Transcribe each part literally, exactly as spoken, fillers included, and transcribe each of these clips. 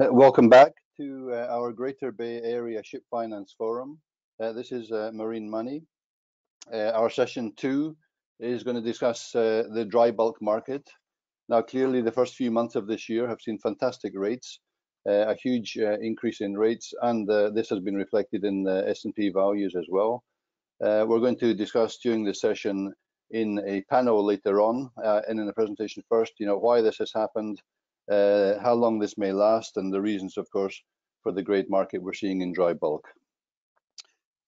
Welcome back to uh, our Greater Bay Area Ship Finance Forum. Uh, this is uh, Marine Money. Uh, our session two is going to discuss uh, the dry bulk market. Now, clearly, the first few months of this year have seen fantastic rates, uh, a huge uh, increase in rates, and uh, this has been reflected in the S and P values as well. Uh, we're going to discuss during the session in a panel later on, uh, and in the presentation first, you know, why this has happened, Uh, how long this may last, and the reasons, of course, for the great market we're seeing in dry bulk.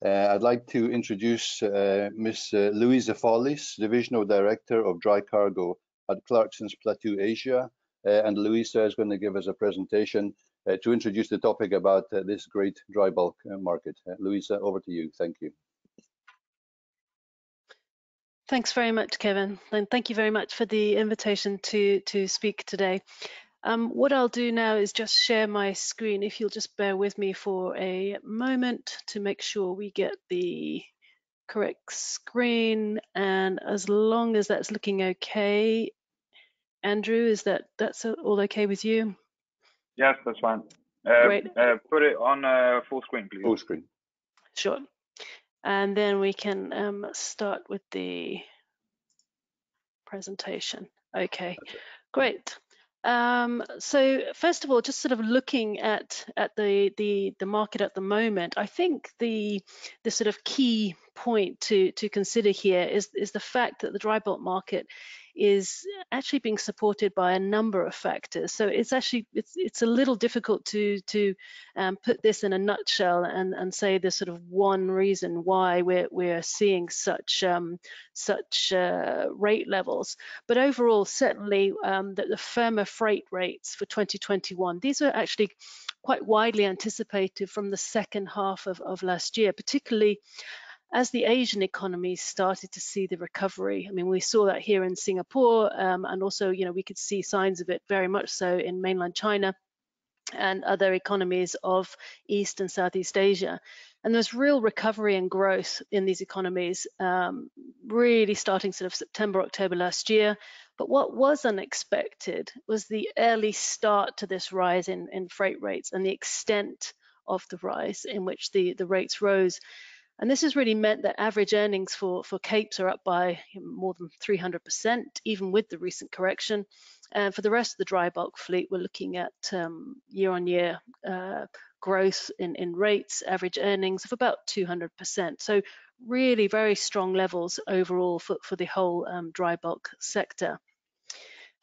Uh, I'd like to introduce uh, Miz Louisa Follis, Divisional Director of Dry Cargo at Clarkson's Plateau Asia, uh, and Louisa is going to give us a presentation uh, to introduce the topic about uh, this great dry bulk uh, market. Uh, Louisa, over to you. Thank you. Thanks very much, Kevin, and thank you very much for the invitation to, to speak today. Um, what I'll do now is just share my screen, if you'll just bear with me for a moment to make sure we get the correct screen. And as long as that's looking okay, Andrew, is that that's all okay with you? Yes, that's fine. Uh, Great. Uh, put it on uh, full screen, please. Full screen. Sure. And then we can um, start with the presentation. Okay, great. Um, so first of all, just sort of looking at at the, the the market at the moment, I think the the sort of key point to to consider here is is the fact that the dry bulk market is actually being supported by a number of factors. So it's actually it's it's a little difficult to to um, put this in a nutshell and and say there's sort of one reason why we're we're seeing such um, such uh, rate levels. But overall, certainly um, that the firmer freight rates for twenty twenty-one, these are actually quite widely anticipated from the second half of, of last year, particularly as the Asian economies started to see the recovery. I mean, we saw that here in Singapore, um, and also, you know, we could see signs of it very much so in mainland China and other economies of East and Southeast Asia. And there's real recovery and growth in these economies, um, really starting sort of September, October last year. But what was unexpected was the early start to this rise in, in freight rates and the extent of the rise in which the, the rates rose. And this has really meant that average earnings for, for CAPES are up by more than three hundred percent, even with the recent correction. And for the rest of the dry bulk fleet, we're looking at um, year-on-year uh, growth in, in rates, average earnings of about two hundred percent. So really very strong levels overall for, for the whole um, dry bulk sector.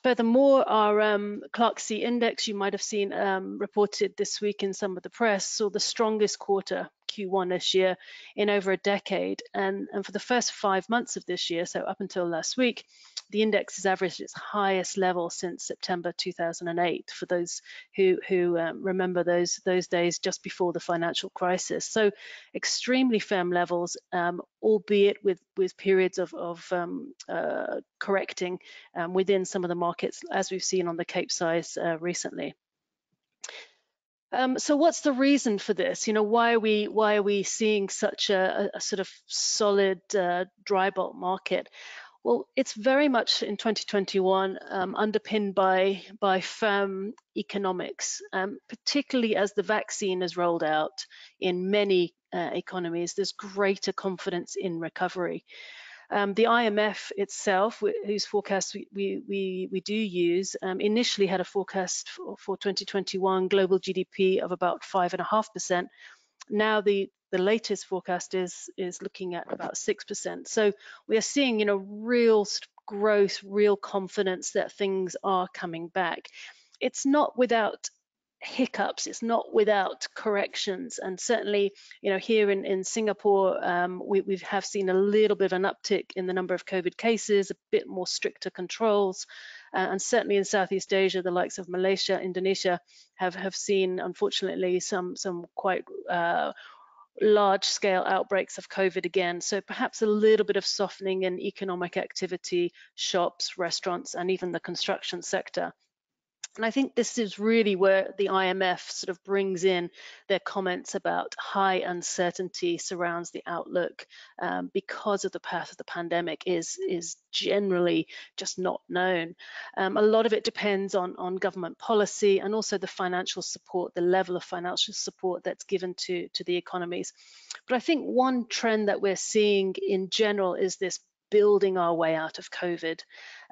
Furthermore, our um, Clarksea Index, you might have seen um, reported this week in some of the press, saw the strongest quarter, Q one this year, in over a decade. And, and for the first five months of this year, so up until last week, the index has averaged its highest level since September two thousand eight, for those who, who um, remember those, those days just before the financial crisis. So extremely firm levels, um, albeit with, with periods of, of um, uh, correcting um, within some of the markets. markets as we've seen on the Capesize uh, recently. Um, so what's the reason for this? You know, why are we why are we seeing such a, a sort of solid uh, dry bulk market? Well, it's very much in twenty twenty-one um, underpinned by by firm economics, um, particularly as the vaccine is rolled out in many uh, economies. There's greater confidence in recovery. Um, the I M F itself, whose forecast we, we, we do use, um, initially had a forecast for, for twenty twenty-one global G D P of about five point five percent. Now the, the latest forecast is, is looking at about six percent. So we are seeing, you know, real growth, real confidence that things are coming back. It's not without hiccups, it's not without corrections, and certainly, you know, here in, in Singapore, um, we, we have seen a little bit of an uptick in the number of COVID cases, a bit more stricter controls, uh, and certainly in Southeast Asia, the likes of Malaysia, Indonesia have, have seen, unfortunately, some, some quite uh, large-scale outbreaks of COVID again, so perhaps a little bit of softening in economic activity, shops, restaurants, and even the construction sector. And I think this is really where the I M F sort of brings in their comments about high uncertainty surrounds the outlook um, because of the path of the pandemic is, is generally just not known. Um, a lot of it depends on, on government policy and also the financial support, the level of financial support that's given to, to the economies. But I think one trend that we're seeing in general is this building our way out of COVID.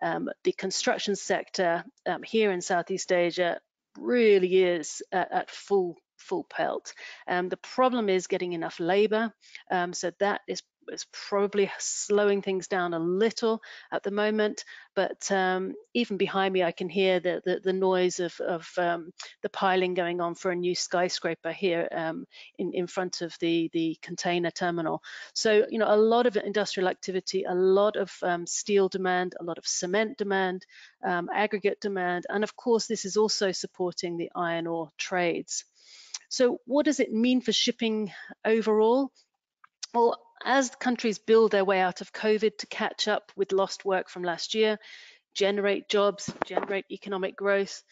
Um, the construction sector um, here in Southeast Asia really is at, at full full pelt. Um, the problem is getting enough labor, um, so that is is probably slowing things down a little at the moment, but um, even behind me I can hear the the, the noise of, of um, the piling going on for a new skyscraper here um, in, in front of the, the container terminal. So, you know, a lot of industrial activity, a lot of um, steel demand, a lot of cement demand, um, aggregate demand, and of course this is also supporting the iron ore trades. So what does it mean for shipping overall? Well, as countries build their way out of COVID to catch up with lost work from last year, generate jobs, generate economic growth,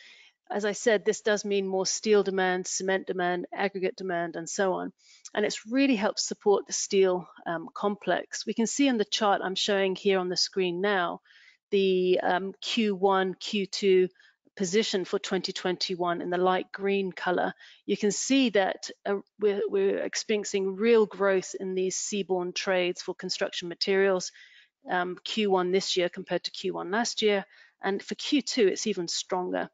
as I said, this does mean more steel demand, cement demand, aggregate demand, and so on. And it's really helped support the steel um, complex. We can see in the chart I'm showing here on the screen now, the um, Q one, Q two position for twenty twenty-one in the light green color. You can see that uh, we're, we're experiencing real growth in these seaborne trades for construction materials, um, Q one this year compared to Q one last year, and for Q two it's even stronger.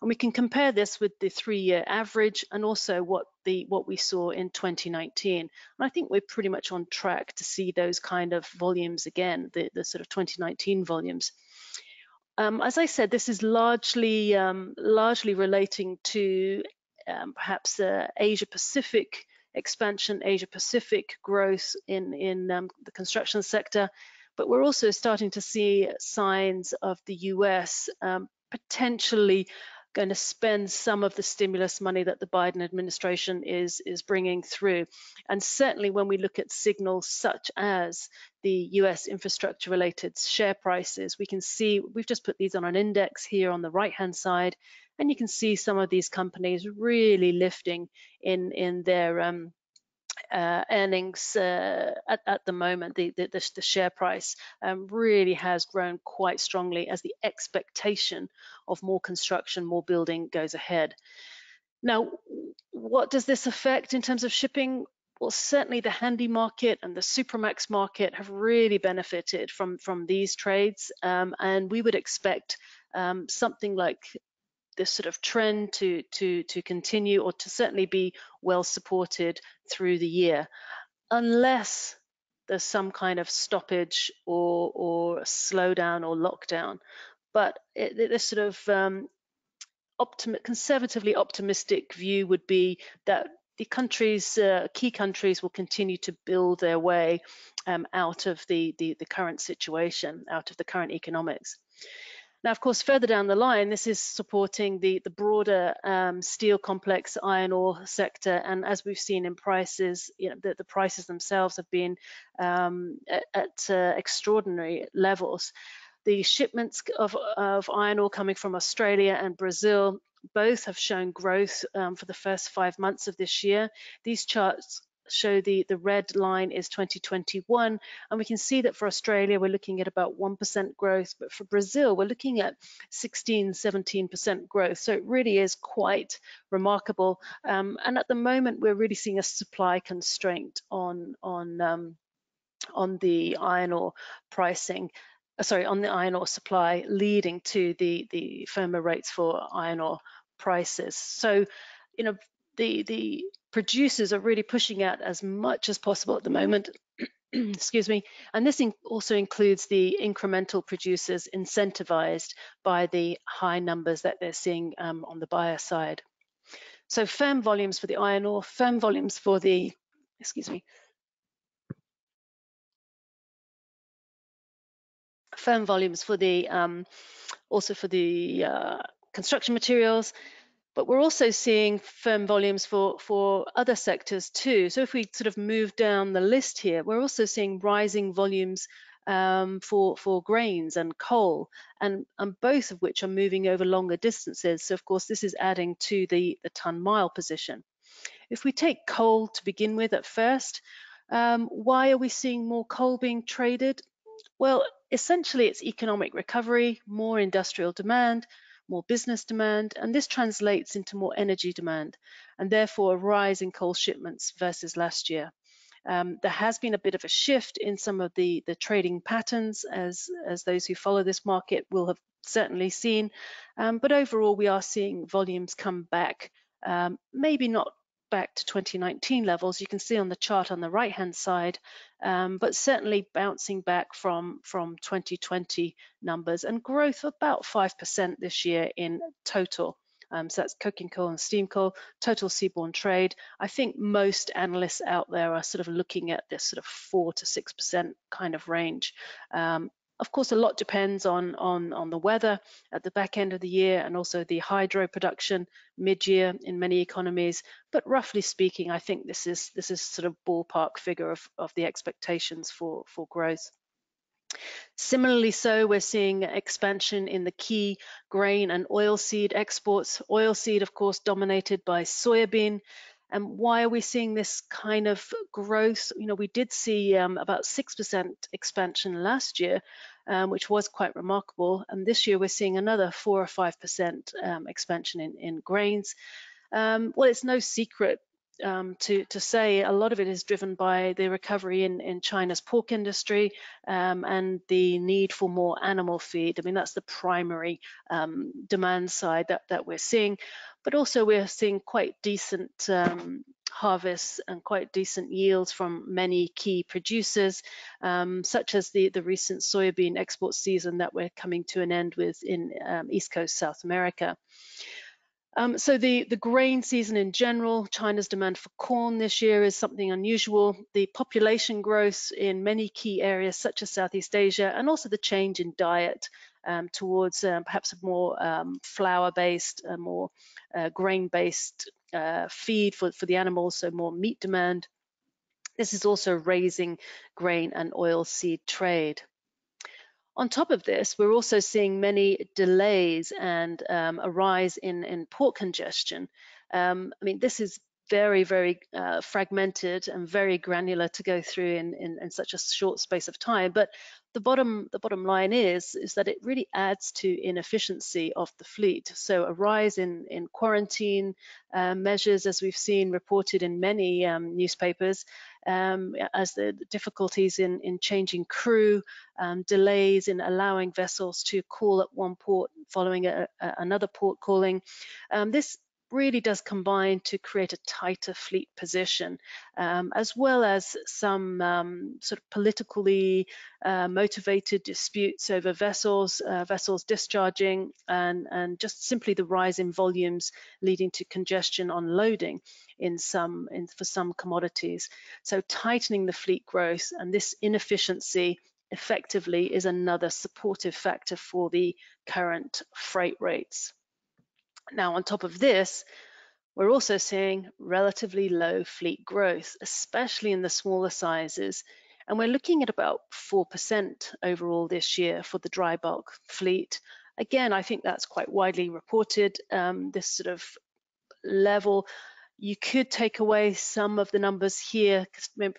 And we can compare this with the three-year average and also what the what we saw in twenty nineteen. And I think we're pretty much on track to see those kind of volumes again, the, the sort of twenty nineteen volumes. Um, as I said, this is largely um, largely relating to um, perhaps uh, Asia Pacific expansion, Asia Pacific growth in in um, the construction sector, but we're also starting to see signs of the U S um, potentially going to spend some of the stimulus money that the Biden administration is is bringing through. And certainly when we look at signals such as the U S infrastructure related share prices, we can see, we've just put these on an index here on the right hand side, and you can see some of these companies really lifting in in their um Uh, earnings uh, at, at the moment. The, the, the share price um, really has grown quite strongly as the expectation of more construction, more building goes ahead. Now, what does this affect in terms of shipping? Well, certainly the handy market and the Supramax market have really benefited from, from these trades, um, and we would expect um, something like this sort of trend to to to continue, or to certainly be well supported through the year, unless there's some kind of stoppage or or slowdown or lockdown. But it, this sort of um, optim conservatively optimistic view would be that the countries, uh, key countries, will continue to build their way um, out of the, the the current situation, out of the current economics. Now, of course, further down the line, this is supporting the, the broader um, steel complex, iron ore sector. And as we've seen in prices, you know, the, the prices themselves have been um, at, at uh, extraordinary levels. The shipments of, of iron ore coming from Australia and Brazil both have shown growth um, for the first five months of this year. These charts show the the red line is twenty twenty-one, and we can see that for Australia we're looking at about one percent growth, but for Brazil we're looking at sixteen, seventeen percent growth. So it really is quite remarkable, um, and at the moment we're really seeing a supply constraint on on um, on the iron ore pricing, uh, sorry on the iron ore supply, leading to the the firmer rates for iron ore prices. So, you know, the the producers are really pushing out as much as possible at the moment, excuse me, and this in also includes the incremental producers incentivized by the high numbers that they're seeing um, on the buyer side. So firm volumes for the iron ore, firm volumes for the, excuse me, firm volumes for the, um, also for the uh, construction materials. But we're also seeing firm volumes for, for other sectors too. So if we sort of move down the list here, we're also seeing rising volumes um, for, for grains and coal, and, and both of which are moving over longer distances. So of course, this is adding to the, the ton mile position. If we take coal to begin with at first, um, why are we seeing more coal being traded? Well, essentially it's economic recovery, more industrial demand, more business demand, and this translates into more energy demand, and therefore a rise in coal shipments versus last year. Um, there has been a bit of a shift in some of the, the trading patterns, as, as those who follow this market will have certainly seen, um, but overall we are seeing volumes come back, um, maybe not back to twenty nineteen levels, you can see on the chart on the right hand side, um, but certainly bouncing back from, from twenty twenty numbers, and growth of about five percent this year in total. Um, so that's coking coal and steam coal, total seaborne trade. I think most analysts out there are sort of looking at this sort of four to six percent kind of range. Um, Of course, a lot depends on, on, on the weather at the back end of the year, and also the hydro production mid-year in many economies. But roughly speaking, I think this is this is sort of ballpark figure of, of the expectations for, for growth. Similarly, so we're seeing expansion in the key grain and oilseed exports. Oilseed, of course, dominated by soybean. And why are we seeing this kind of growth? You know, we did see um, about six percent expansion last year, um, which was quite remarkable. And this year we're seeing another four or five percent um, expansion in, in grains. Um, well, it's no secret um, to, to say a lot of it is driven by the recovery in, in China's pork industry um, and the need for more animal feed. I mean, that's the primary um, demand side that, that we're seeing. But also we're seeing quite decent um, harvests and quite decent yields from many key producers, um, such as the, the recent soybean export season that we're coming to an end with in um, East Coast South America. Um, so the, the grain season in general, China's demand for corn this year is something unusual. The population growth in many key areas such as Southeast Asia, and also the change in diet um, towards um, perhaps a more um, flour-based, a more uh, grain-based uh, feed for, for the animals, so more meat demand. This is also raising grain and oilseed trade. On top of this, we're also seeing many delays and um, a rise in, in port congestion. Um, I mean, this is very, very uh, fragmented and very granular to go through in, in, in such a short space of time. But the bottom, the bottom line is, is that it really adds to inefficiency of the fleet. So a rise in, in quarantine uh, measures, as we've seen reported in many um, newspapers, um, as the difficulties in, in changing crew, um, delays in allowing vessels to call at one port following a, a, another port calling. Um, this really does combine to create a tighter fleet position, um, as well as some um, sort of politically uh, motivated disputes over vessels, uh, vessels discharging, and, and just simply the rise in volumes leading to congestion on loading in some, in, for some commodities. So tightening the fleet growth, and this inefficiency effectively is another supportive factor for the current freight rates. Now, on top of this, we're also seeing relatively low fleet growth, especially in the smaller sizes. And we're looking at about four percent overall this year for the dry bulk fleet. Again, I think that's quite widely reported, um, this sort of level. You could take away some of the numbers here,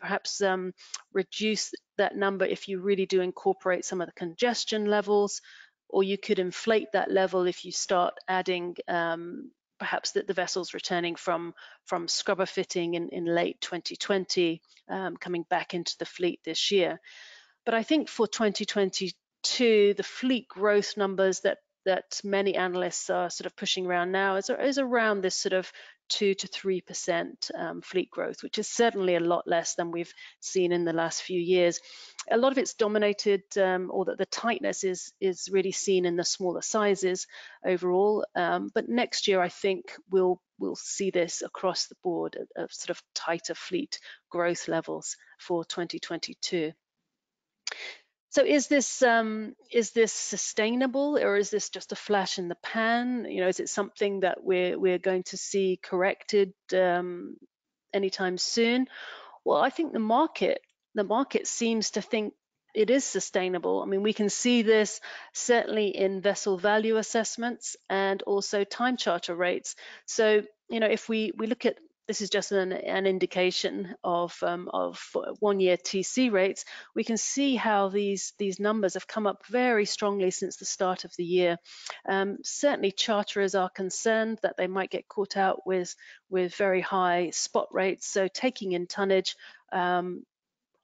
perhaps um, reduce that number if you really do incorporate some of the congestion levels, or you could inflate that level if you start adding um, perhaps that the vessels returning from, from scrubber fitting in, in late twenty twenty, um, coming back into the fleet this year. But I think for twenty twenty-two, the fleet growth numbers that, that many analysts are sort of pushing around now is, is around this sort of two to three percent um, fleet growth, which is certainly a lot less than we've seen in the last few years. A lot of it's dominated, um, or that the tightness is is really seen in the smaller sizes overall. Um, but next year, I think we'll we'll see this across the board of sort of tighter fleet growth levels for twenty twenty-two. So is this um, is this sustainable, or is this just a flash in the pan? You know, is it something that we're we're going to see corrected um, anytime soon? Well, I think the market the market seems to think it is sustainable. I mean, we can see this certainly in vessel value assessments and also time charter rates. So, you know, if we, we look at, this is just an, an indication of, um, of one-year T C rates, we can see how these, these numbers have come up very strongly since the start of the year. Um, certainly charterers are concerned that they might get caught out with, with very high spot rates, so taking in tonnage, um,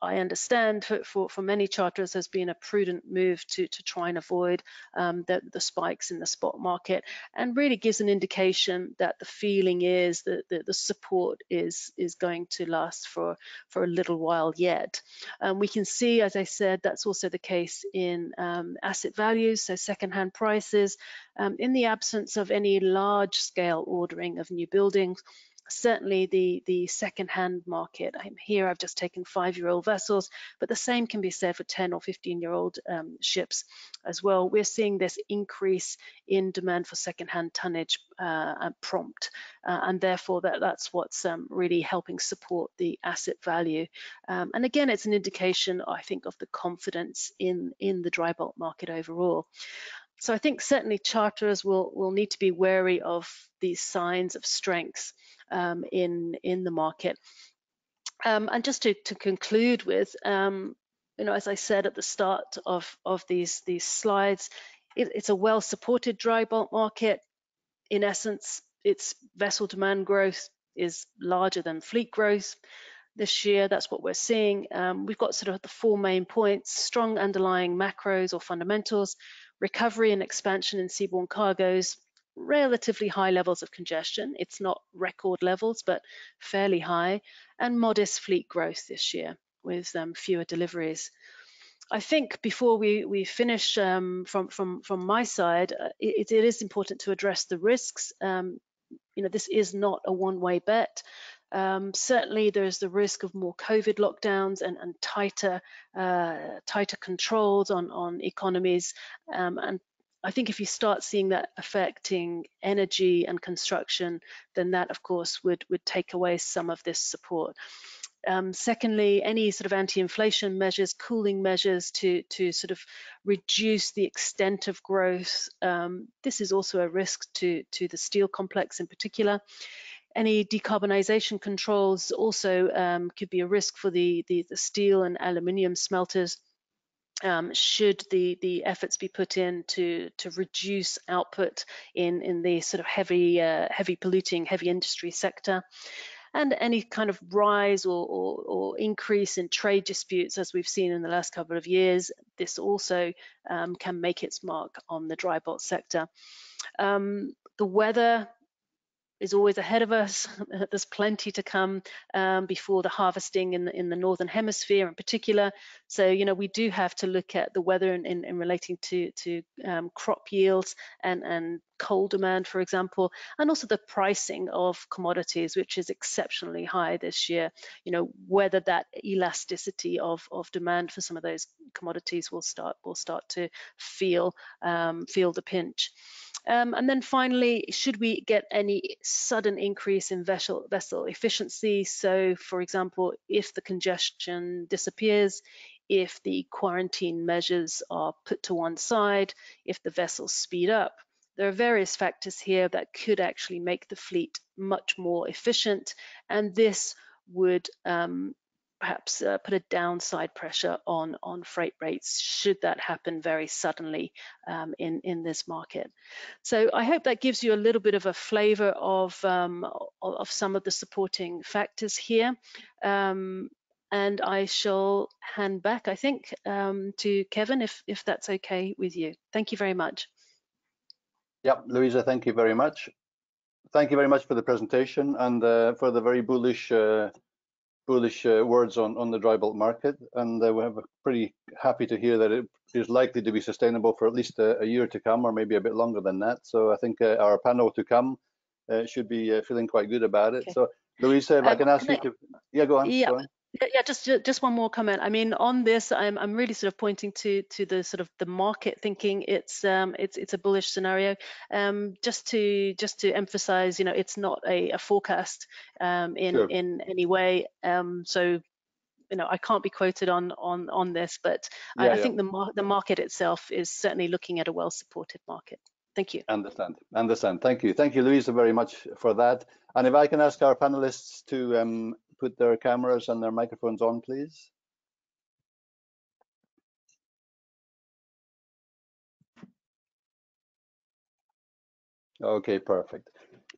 I understand for, for, for many charterers has been a prudent move to, to try and avoid um, the, the spikes in the spot market, and really gives an indication that the feeling is that the, the support is, is going to last for, for a little while yet. Um, we can see, as I said, that's also the case in um, asset values, so secondhand prices, um, in the absence of any large scale ordering of new buildings. Certainly the, the second-hand market, I'm here I've just taken five-year-old vessels, but the same can be said for ten or fifteen-year-old um, ships as well. We're seeing this increase in demand for second-hand tonnage uh, and prompt, uh, and therefore that, that's what's um, really helping support the asset value. Um, and again, it's an indication, I think, of the confidence in, in the dry bulk market overall. So I think certainly charterers will, will need to be wary of these signs of strength um, in, in the market. Um, and just to, to conclude with, um, you know, as I said at the start of, of these, these slides, it, it's a well-supported dry bulk market. In essence, its vessel demand growth is larger than fleet growth. This year, that's what we're seeing. Um, we've got sort of the four main points: strong underlying macros or fundamentals, recovery and expansion in seaborne cargoes, relatively high levels of congestion. It's not record levels, but fairly high, and modest fleet growth this year with um, fewer deliveries. I think before we, we finish um, from, from, from my side, uh, it, it is important to address the risks. Um, you know, this is not a one-way bet. Um, certainly there's the risk of more COVID lockdowns and, and tighter uh, tighter controls on, on economies. Um, and I think if you start seeing that affecting energy and construction, then that, of course, would, would take away some of this support. Um, secondly, any sort of anti-inflation measures, cooling measures to, to sort of reduce the extent of growth. Um, this is also a risk to, to the steel complex in particular. Any decarbonisation controls also um, could be a risk for the, the, the steel and aluminium smelters, um, should the, the efforts be put in to, to reduce output in, in the sort of heavy, uh, heavy polluting, heavy industry sector. And any kind of rise or, or, or increase in trade disputes, as we've seen in the last couple of years, this also um, can make its mark on the dry bulk sector. Um, the weather is always ahead of us. There's plenty to come um, before the harvesting in the, in the Northern Hemisphere in particular. So, you know, we do have to look at the weather in, in, in relating to, to um, crop yields and, and coal demand, for example, and also the pricing of commodities, which is exceptionally high this year. You know, whether that elasticity of, of demand for some of those commodities will start, will start to feel, um, feel the pinch. Um, and then finally, should we get any sudden increase in vessel, vessel efficiency? So, for example, if the congestion disappears, if the quarantine measures are put to one side, if the vessels speed up, there are various factors here that could actually make the fleet much more efficient, and this would um, perhaps uh, put a downside pressure on, on freight rates should that happen very suddenly um, in, in this market. So I hope that gives you a little bit of a flavour of, um, of some of the supporting factors here. Um, and I shall hand back, I think, um, to Kevin, if, if that's okay with you. Thank you very much. Yep, Louisa, thank you very much. Thank you very much for the presentation and uh, for the very bullish uh, bullish uh, words on, on the dry bulk market, and uh, we're pretty happy to hear that it is likely to be sustainable for at least a, a year to come, or maybe a bit longer than that. So I think uh, our panel to come uh, should be uh, feeling quite good about it. Okay. So Louisa, if um, I can ask can you I, to... Yeah, go on. Yeah. Go on. Yeah, just just one more comment. I mean, on this, I'm I'm really sort of pointing to to the sort of the market thinking it's um it's it's a bullish scenario. Um, just to just to emphasize, you know, it's not a, a forecast um in sure. in any way. Um, so you know, I can't be quoted on on on this, but yeah, I, I yeah. think the mar the market itself is certainly looking at a well-supported market. Thank you. Understand. Understand. Thank you. Thank you, Louisa, very much for that. And if I can ask our panelists to um, put their cameras and their microphones on, please. Okay, perfect.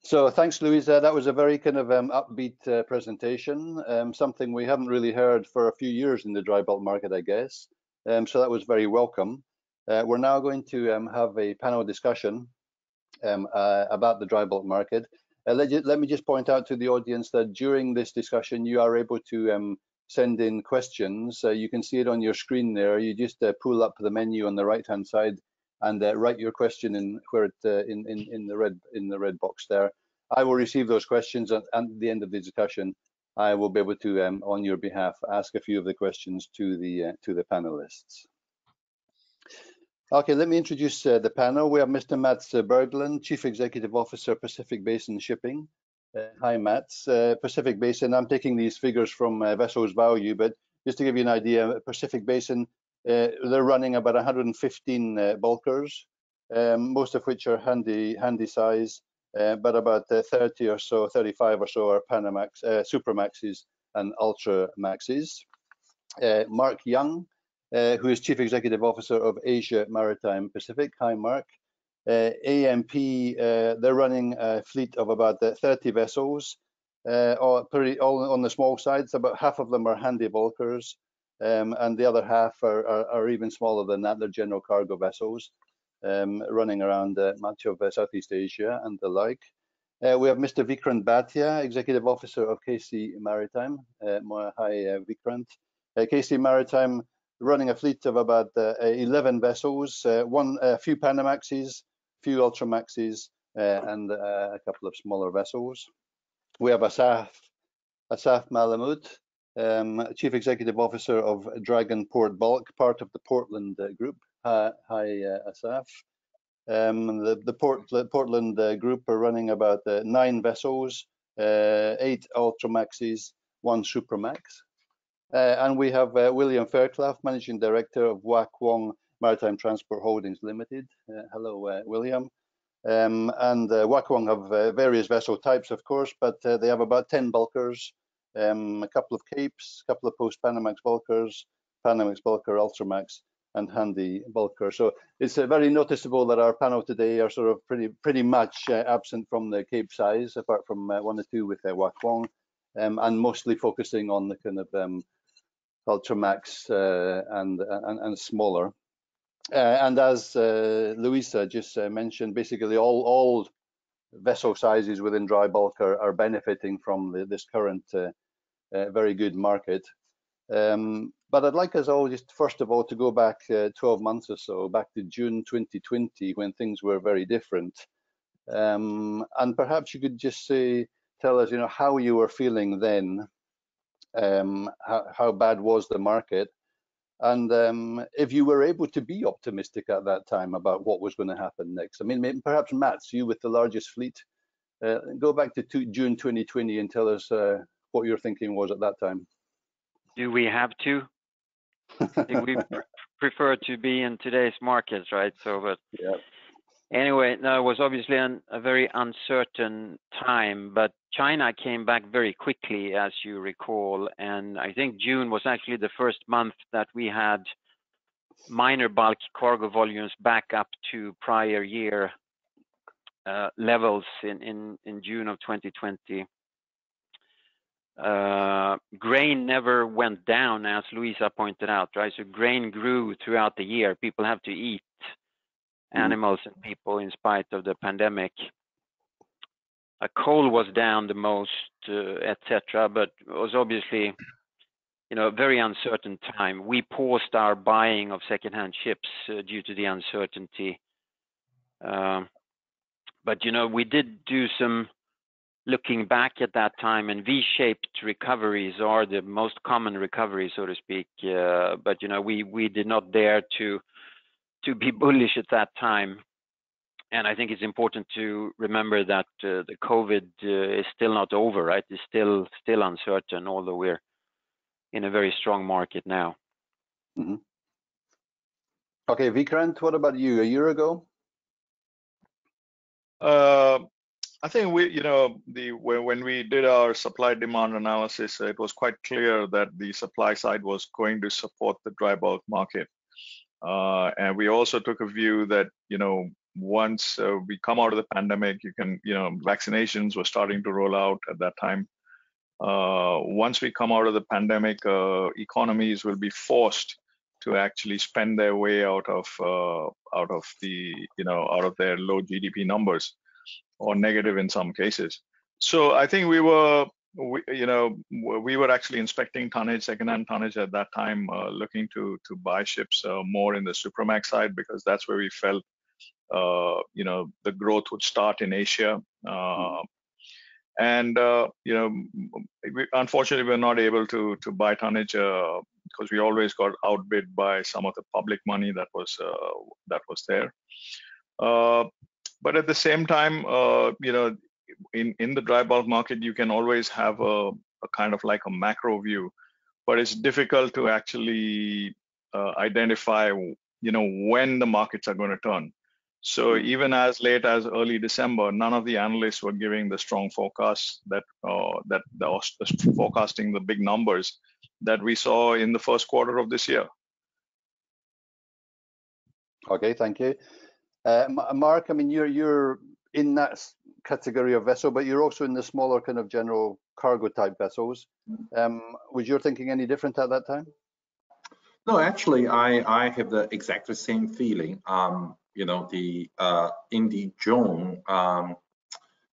So thanks, Louisa. That was a very kind of um, upbeat uh, presentation, um, something we haven't really heard for a few years in the dry bulk market, I guess. Um, so that was very welcome. Uh, we're now going to um, have a panel discussion um, uh, about the dry bulk market. Uh, let, you, let me just point out to the audience that during this discussion, you are able to um, send in questions. Uh, you can see it on your screen there. You just uh, pull up the menu on the right-hand side and uh, write your question in where it uh, in, in in the red in the red box there. I will receive those questions, and at the end of the discussion, I will be able to, um, on your behalf, ask a few of the questions to the uh, to the panelists. Okay, let me introduce uh, the panel. We have Mister Mats Berglund, Chief Executive Officer, Pacific Basin Shipping. Uh, hi, Mats. Uh, Pacific Basin. I'm taking these figures from uh, Vessels Value, but just to give you an idea, Pacific Basin. Uh, they're running about one hundred fifteen uh, bulkers, um, most of which are handy handy size, uh, but about uh, thirty or so, thirty-five or so are Panamax, uh, Supermaxes and Ultramaxes. Uh, Mark Young, uh, who is Chief Executive Officer of Asia Maritime Pacific. Hi, Mark. Uh, A M P, uh, they're running a fleet of about uh, thirty vessels, uh, all, pretty, all on the small side. So about half of them are handy bulkers. Um, and the other half are, are, are even smaller than that. They're general cargo vessels um, running around uh, much of uh, Southeast Asia and the like. Uh, we have Mister Vikrant Bhatia, Executive Officer of K C Maritime. Uh, hi, uh, Vikrant. Uh, K C Maritime running a fleet of about uh, eleven vessels, uh, one, a few Panamaxes, few Ultramaxes, uh, and uh, a couple of smaller vessels. We have Asaf, Asaf Malamud, Um, Chief Executive Officer of Dragon Bulk, part of the Portland uh, Group. Hi, hi uh, Asaf. Um, the the Port, Portland uh, Group are running about uh, nine vessels, uh, eight Ultramaxes, one Supermax. Uh, and we have uh, William Fairclough, Managing Director of Wah Kwong Maritime Transport Holdings Limited. Uh, hello, uh, William. Um, and uh, Wah Kwong have uh, various vessel types, of course, but uh, they have about ten bulkers. Um, a couple of capes, a couple of post-Panamax bulkers, Panamax bulker, Ultramax, and handy bulker. So it's uh, very noticeable that our panel today are sort of pretty pretty much uh, absent from the cape size, apart from uh, one or two with uh, Wah Kwong, um, and mostly focusing on the kind of um, Ultramax uh, and, and and smaller. Uh, and as uh, Louisa just uh, mentioned, basically all all vessel sizes within dry bulk are, are benefiting from the, this current uh, Uh, very good market. Um, but I'd like us all just first of all to go back uh, twelve months or so, back to June twenty twenty, when things were very different. Um, and perhaps you could just say, tell us, you know, how you were feeling then, um, how, how bad was the market, and um, if you were able to be optimistic at that time about what was going to happen next. I mean, maybe, perhaps Mats, you with the largest fleet, uh, go back to two, June twenty twenty and tell us uh, what your thinking was at that time. Do we have to? I think we pr prefer to be in today's markets, right? So, but yeah. Anyway, no, it was obviously an, a very uncertain time, but China came back very quickly, as you recall. And I think June was actually the first month that we had minor bulk cargo volumes back up to prior year uh, levels in, in, in June of twenty twenty. Uh, grain never went down, as Louisa pointed out, right? So grain grew throughout the year. People have to eat, animals and people, in spite of the pandemic. Uh, coal was down the most, uh, et cetera. But it was obviously, you know, a very uncertain time. We paused our buying of secondhand ships uh, due to the uncertainty. Uh, but, you know, we did do some looking back at that time, and V-shaped recoveries are the most common recovery, so to speak. Uh, but you know, we we did not dare to to be bullish at that time, and I think it's important to remember that uh, the COVID uh, is still not over, right? It's still still uncertain, although we're in a very strong market now. Mm-hmm. Okay, Vikrant, what about you? A year ago? Uh, I think we, you know, the when we did our supply-demand analysis, it was quite clear that the supply side was going to support the dry bulk market. Uh, and we also took a view that, you know, once uh, we come out of the pandemic, you can, you know, vaccinations were starting to roll out at that time. Uh, once we come out of the pandemic, uh, economies will be forced to actually spend their way out of uh, out of the you know out of their low G D P numbers, or negative in some cases. So I think we were we, you know we were actually inspecting tonnage, secondhand tonnage at that time, uh, looking to to buy ships uh, more in the Supramax side, because that's where we felt uh, you know the growth would start in Asia. Uh, mm-hmm. And uh, you know, we, unfortunately, we're not able to to buy tonnage uh, because we always got outbid by some of the public money that was uh, that was there. Uh, but at the same time, uh, you know, in in the dry bulk market, you can always have a, a kind of like a macro view, but it's difficult to actually uh, identify, you know, when the markets are going to turn. So even as late as early December, none of the analysts were giving the strong forecasts that uh, that the, the forecasting the big numbers that we saw in the first quarter of this year. Okay, thank you, uh, Mark. I mean, you're you're in that category of vessel, but you're also in the smaller kind of general cargo type vessels. Um, was your thinking any different at that time? No, actually, I I have the exactly same feeling. Um, you know, the uh, in the June um,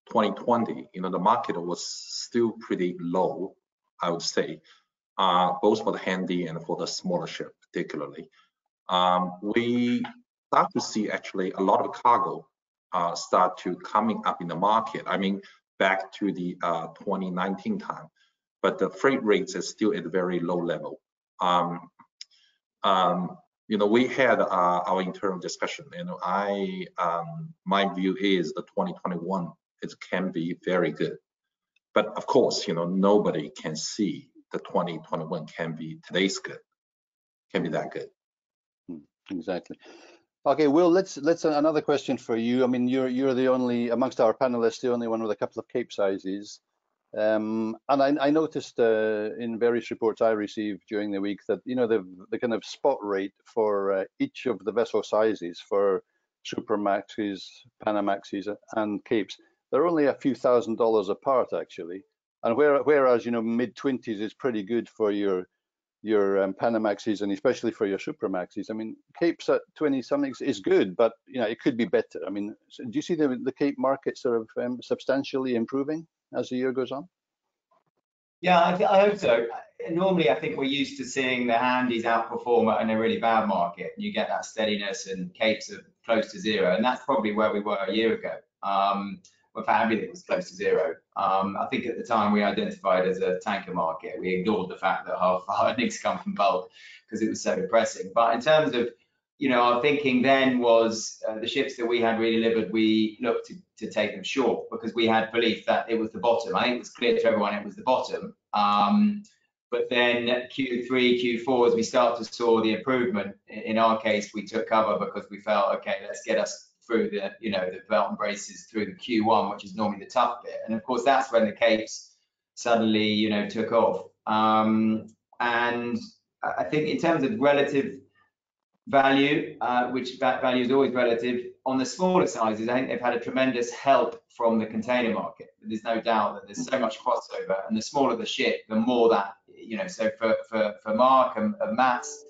twenty twenty, you know, the market was still pretty low, I would say, uh, both for the handy and for the smaller ship particularly. Um, we start to see actually a lot of cargo uh, start to coming up in the market. I mean, back to the uh, twenty nineteen time, but the freight rates are still at a very low level. Um, um, You know, we had uh, our internal discussion, and you know, I, um, my view is that twenty twenty-one it can be very good, but of course, you know, nobody can see that twenty twenty-one can be today's good, can be that good. Exactly. Okay, Will, let's let's another question for you. I mean, you're you're the only amongst our panelists, the only one with a couple of Capesizes, um, and I, I noticed uh, in various reports I received during the week that you know the the kind of spot rate for uh, each of the vessel sizes for Supramaxes, Panamaxes, and Capes, they're only a few thousand dollars apart actually, and where, whereas you know mid twenties is pretty good for your your um, Panamaxes and especially for your Supramaxes. I mean, Capes at twenty something is good, but you know it could be better. I mean, so do you see the the Cape market sort of um, substantially improving as the year goes on? Yeah, I, I hope so. Normally, I think we're used to seeing the handies outperform in a really bad market, and you get that steadiness, and Capes are close to zero, and that's probably where we were a year ago. Um, well, for everything was close to zero. Um, I think at the time we identified as a tanker market. We ignored the fact that half our earnings come from bulk because it was so depressing. But in terms of you know, our thinking then was uh, the ships that we had redelivered, we looked to, to take them short because we had belief that it was the bottom. I think it was clear to everyone it was the bottom. Um, but then Q three, Q four, as we started to saw the improvement, in our case, we took cover because we felt, okay, let's get us through the, you know, the belt and braces through the Q one, which is normally the tough bit. And of course, that's when the Capes suddenly, you know, took off. Um, and I think in terms of relative value, uh, which that value is always relative, on the smaller sizes, I think they've had a tremendous help from the container market. There's no doubt that there's so much crossover, and the smaller the ship, the more that, you know, so for, for, for Mark and, and Mats,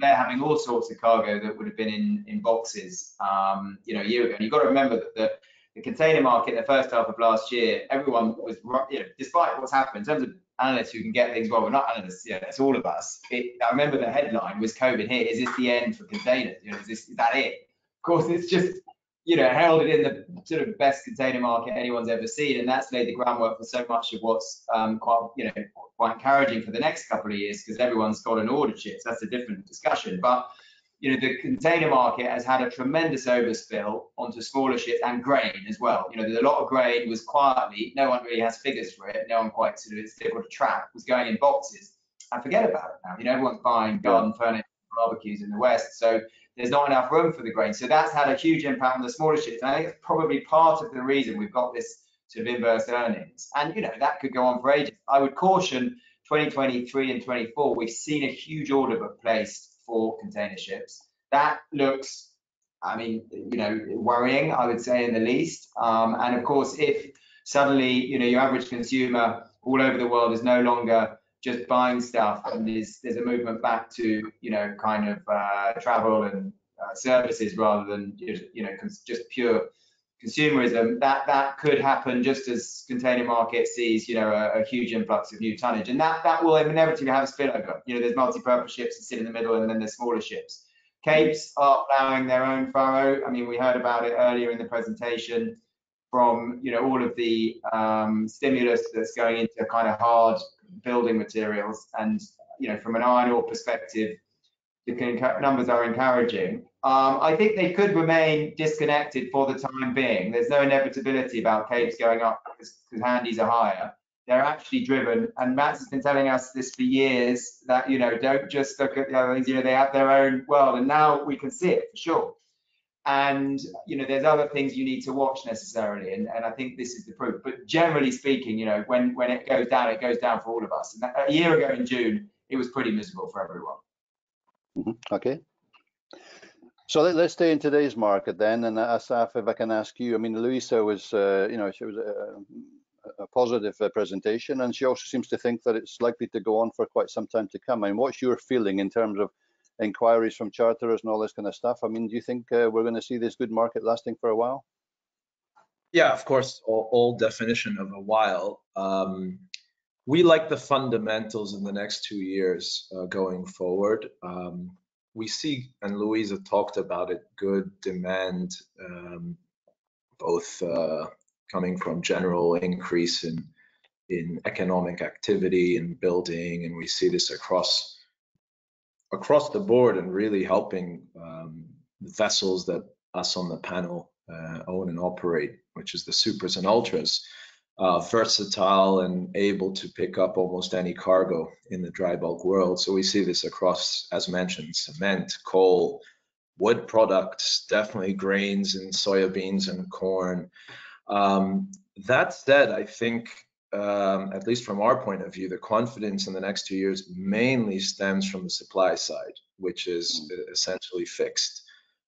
they're having all sorts of cargo that would have been in, in boxes, um, you know, a year ago. And you've got to remember that the, the container market in the first half of last year, everyone was, you know, despite what's happened, in terms of analysts who can get things well, we're not analysts, yeah, that's all of us. It, I remember the headline was COVID here, is this the end for containers? You know, is this, is that it? Of course, it's just, you know, heralded in the sort of best container market anyone's ever seen, and that's laid the groundwork for so much of what's um, quite, you know, quite encouraging for the next couple of years because everyone's got an order ship, so that's a different discussion. But, you know, the container market has had a tremendous overspill onto smaller ships and grain as well. You know, there's a lot of grain was quietly, no one really has figures for it, no one quite sort of is able to track, was going in boxes. and forget about it now. You know, everyone's buying garden furniture, barbecues in the West, so there's not enough room for the grain. So that's had a huge impact on the smaller ships. And I think it's probably part of the reason we've got this sort of inverse earnings. And, you know, that could go on for ages. I would caution twenty twenty-three and twenty-four, we've seen a huge order book placed for container ships. That looks, I mean, you know, worrying, I would say, in the least. Um, and of course, if suddenly, you know, your average consumer all over the world is no longer just buying stuff, and there's, there's a movement back to, you know, kind of uh, travel and uh, services rather than, you know, just pure consumerism, that that could happen just as container market sees, you know, a, a huge influx of new tonnage. And that, that will inevitably have a spillover. You know, there's multi-purpose ships that sit in the middle, and then there's smaller ships. Capes are ploughing their own furrow. I mean, we heard about it earlier in the presentation from, you know, all of the um, stimulus that's going into kind of hard building materials. And, you know, from an iron ore perspective, the numbers are encouraging. Um, I think they could remain disconnected for the time being. There's no inevitability about Capes going up because, because handies are higher. They're actually driven, and Mats has been telling us this for years, that, you know, don't just look at the other things, you know, they have their own world, and now we can see it for sure. And, you know, there's other things you need to watch necessarily, and, and I think this is the proof. But generally speaking, you know, when, when it goes down, it goes down for all of us. And that, a year ago in June, it was pretty miserable for everyone. Mm-hmm. Okay. So let, let's stay in today's market then. And Asaf, if I can ask you, I mean, Louisa was, uh, you know, she was a, a positive uh, presentation, and she also seems to think that it's likely to go on for quite some time to come. I mean, what's your feeling in terms of inquiries from charterers and all this kind of stuff? I mean, do you think uh, we're going to see this good market lasting for a while? Yeah, of course, all, all definition of a while. Um, we like the fundamentals in the next two years uh, going forward. Um, we see, and Louisa talked about it, good demand, um, both uh, coming from general increase in, in economic activity and building, and we see this across across the board, and really helping um, vessels that us on the panel uh, own and operate, which is the supers and ultras, uh, versatile and able to pick up almost any cargo in the dry bulk world. So we see this across, as mentioned, cement, coal, wood products, definitely grains and soybeans and corn. Um, that said, I think Um, at least from our point of view, the confidence in the next two years mainly stems from the supply side, which is essentially fixed.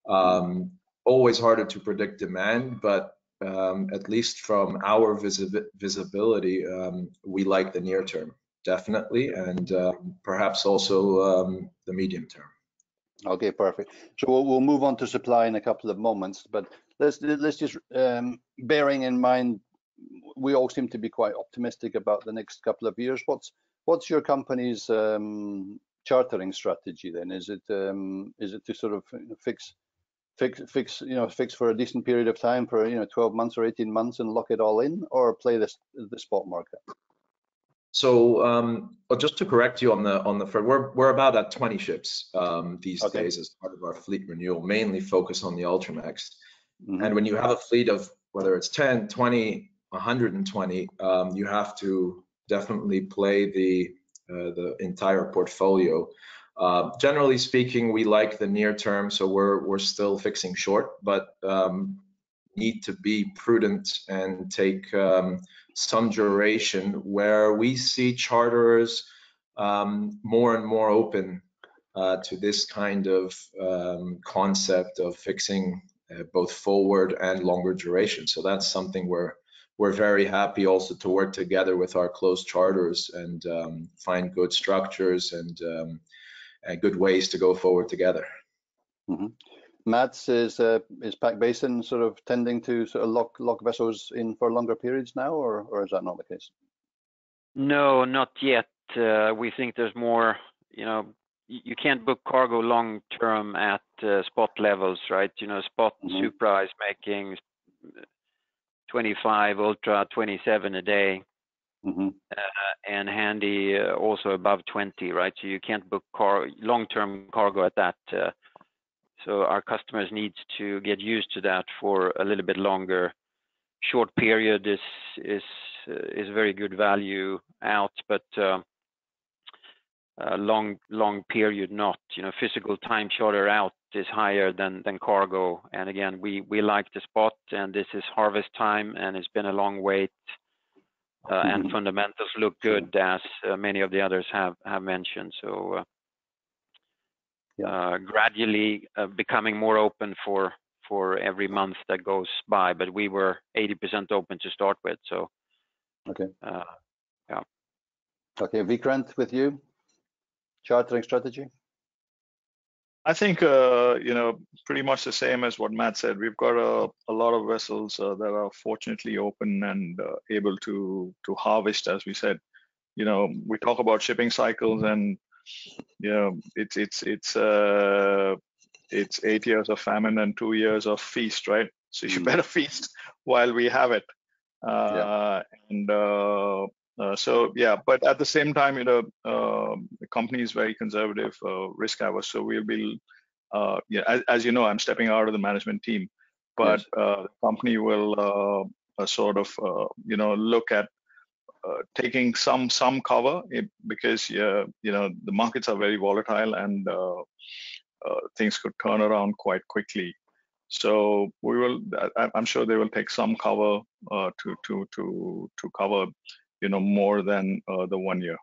Um, always harder to predict demand, but um, at least from our visi visibility, um, we like the near term, definitely, and uh, perhaps also um, the medium term. Okay, perfect. So we'll, we'll move on to supply in a couple of moments, but let's, let's just um, bearing in mind we all seem to be quite optimistic about the next couple of years. What's what's your company's um, chartering strategy then? Is it um, is it to sort of fix fix fix you know fix for a decent period of time, for you know twelve months or eighteen months, and lock it all in, or play this the spot market? So um, just to correct you on the on the we're we're about at twenty ships um, these okay. days as part of our fleet renewal, mainly focus on the Ultramax. Mm-hmm. And when you have a fleet of whether it's ten, twenty, one hundred twenty, um, you have to definitely play the uh, the entire portfolio. Uh, generally speaking, we like the near term, so we're we're still fixing short, but um, need to be prudent and take um, some duration where we see charterers um, more and more open uh, to this kind of um, concept of fixing Uh, both forward and longer duration. So that's something we're we're very happy also to work together with our closed charters and um, find good structures and, um, and good ways to go forward together. Mm-hmm. Mats, is uh, is Pac Basin sort of tending to sort of lock lock vessels in for longer periods now, or or is that not the case? No, not yet. Uh, we think there's more, you know. You can't book cargo long term at uh, spot levels, right? You know, spot mm-hmm. Supra is making twenty-five, Ultra twenty-seven a day, mm-hmm. uh, and Handy uh, also above twenty, right? So you can't book car long term cargo at that. Uh, so our customers need to get used to that for a little bit longer. Short period is is uh, is very good value out, but. Uh, uh, long long period not. You know, physical time charter out is higher than than cargo. And again, we we like the spot, and this is harvest time, and it's been a long wait. Uh, and fundamentals look good, as uh, many of the others have have mentioned. So uh, yeah. uh, gradually uh, becoming more open for for every month that goes by. But we were eighty percent open to start with. So okay, uh, yeah. Okay, Vikrant, with you, chartering strategy. I think uh, you know, pretty much the same as what Matt said. We've got a, a lot of vessels uh, that are fortunately open and uh, able to to harvest, as we said. You know, we talk about shipping cycles, and you know, it's it's it's uh, it's eight years of famine and two years of feast, right? So you better feast while we have it. Uh, yeah. And uh, Uh, so yeah, but at the same time, you know, uh, the company is very conservative, uh, risk averse. So we'll be, uh, yeah, as, as you know, I'm stepping out of the management team, but yes. uh, the company will uh, uh, sort of, uh, you know, look at uh, taking some some cover it, because uh, you know, the markets are very volatile, and uh, uh, things could turn around quite quickly. So we will, I, I'm sure they will take some cover uh, to to to to cover, you know, more than uh, the one year.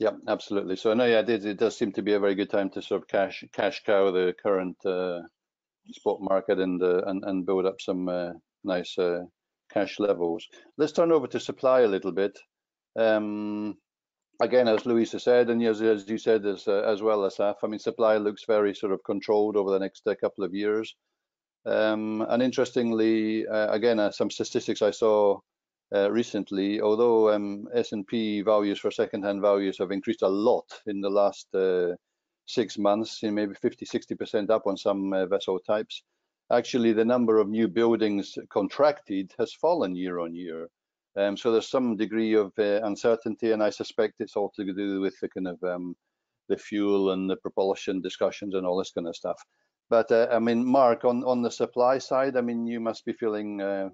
Yep, absolutely. So no, yeah, it, it does seem to be a very good time to sort of cash cash cow the current uh, spot market and, uh, and and build up some uh, nice uh, cash levels. Let's turn over to supply a little bit. Um, again, as Louisa said, and as, as you said as, uh, as well, Asaf, I mean, supply looks very sort of controlled over the next uh, couple of years. Um, and interestingly, uh, again, uh, some statistics I saw Uh, recently, although um, S and P values for secondhand values have increased a lot in the last uh, six months, in maybe fifty, sixty percent up on some uh, vessel types, actually the number of new buildings contracted has fallen year on year. Um, so there's some degree of uh, uncertainty, and I suspect it's all to do with the kind of um, the fuel and the propulsion discussions and all this kind of stuff. But uh, I mean, Mark, on on the supply side, I mean, you must be feeling Uh,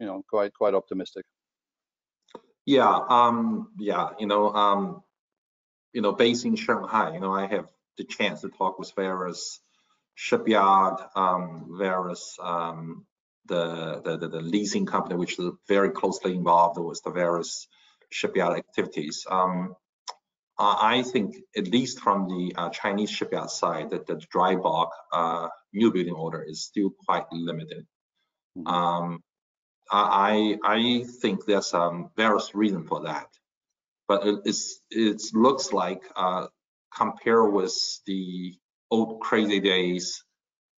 you know, quite quite optimistic. Yeah, um, yeah, you know, um, you know, based in Shanghai, you know, I have the chance to talk with various shipyard, um, various um, the, the the the leasing company, which is very closely involved with the various shipyard activities. Um, I think, at least from the uh, Chinese shipyard side, that the dry bulk uh, new building order is still quite limited. Mm-hmm. Um, I I think there's um, various reason for that, but it, it's it looks like uh, compared with the old crazy days,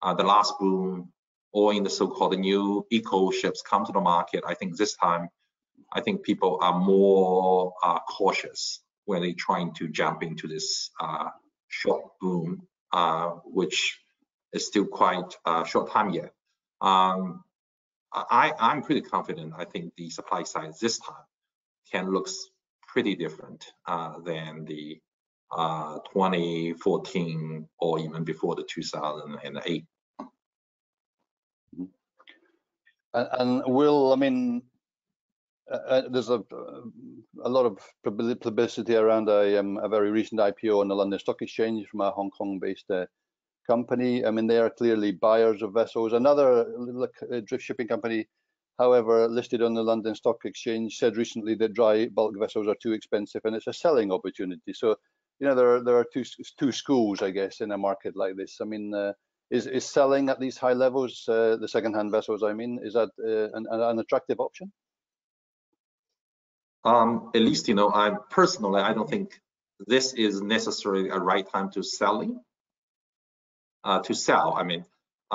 uh, the last boom, or in the so-called new eco ships come to the market. I think this time, I think people are more uh, cautious when they're trying to jump into this uh, short boom, uh, which is still quite uh, short time yet. Um, I, I'm pretty confident. I think the supply side this time can look pretty different uh, than the uh, twenty fourteen or even before the two thousand eight. And, and Will, I mean, uh, there's a, a lot of publicity around a, um, a very recent I P O on the London Stock Exchange from a Hong Kong-based uh, company. I mean, they are clearly buyers of vessels. Another drift shipping company, however, listed on the London Stock Exchange, said recently that dry bulk vessels are too expensive and it's a selling opportunity. So, you know, there are there are two two schools, I guess, in a market like this. I mean, uh, is is selling at these high levels, uh, the secondhand vessels, I mean, is that uh, an, an attractive option? Um, at least, you know, I personally, I don't think this is necessarily a right time to selling. Uh, to sell, I mean,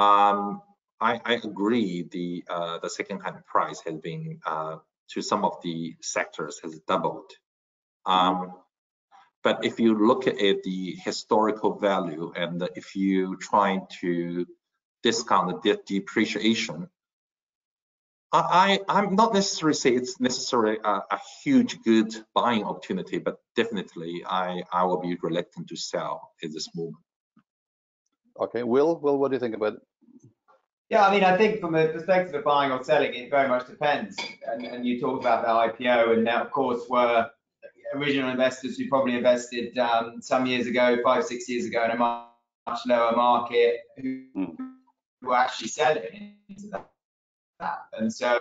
um, I, I agree. The uh, the secondhand price has been uh, to some of the sectors has doubled. Um, but if you look at it, the historical value, and if you try to discount the de depreciation, I, I I'm not necessarily say it's necessarily a, a huge good buying opportunity, but definitely I I will be reluctant to sell at this moment. Okay, Will, Will, what do you think about it? Yeah, I mean, I think from the perspective of buying or selling, it very much depends. And, and you talk about the I P O, and now, of course, we're original investors who probably invested um, some years ago, five, six years ago, in a much lower market, who were actually selling into that. And so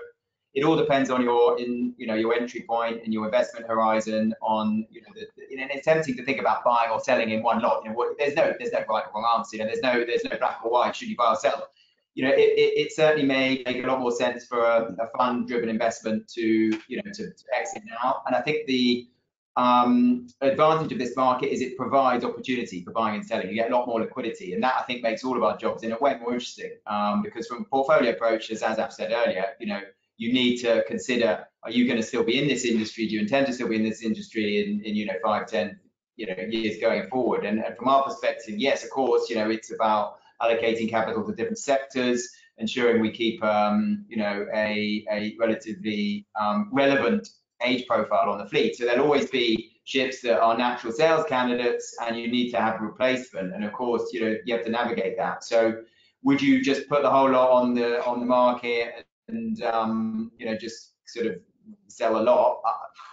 it all depends on your, in you know, your entry point and your investment horizon. On you know, the, the, and it's tempting to think about buying or selling in one lot. You know, what, there's no, there's no right or wrong answer. You know, there's no, there's no black or white. Should you buy or sell? You know, it, it, it certainly may make a lot more sense for a, a fund-driven investment to, you know, to, to exit now. And I think the um, advantage of this market is it provides opportunity for buying and selling. You get a lot more liquidity, and that, I think, makes all of our jobs in a way more interesting. Um, because from a portfolio approach, as Asaf said earlier, you know, you need to consider: are you going to still be in this industry? Do you intend to still be in this industry in, in you know, five, ten, you know, years going forward? And, and from our perspective, yes, of course, you know, it's about allocating capital to different sectors, ensuring we keep, um, you know, a, a relatively um, relevant age profile on the fleet. So there'll always be ships that are natural sales candidates, and you need to have a replacement. And of course, you know, you have to navigate that. So, would you just put the whole lot on the on the market and um, you know, just sort of sell a lot?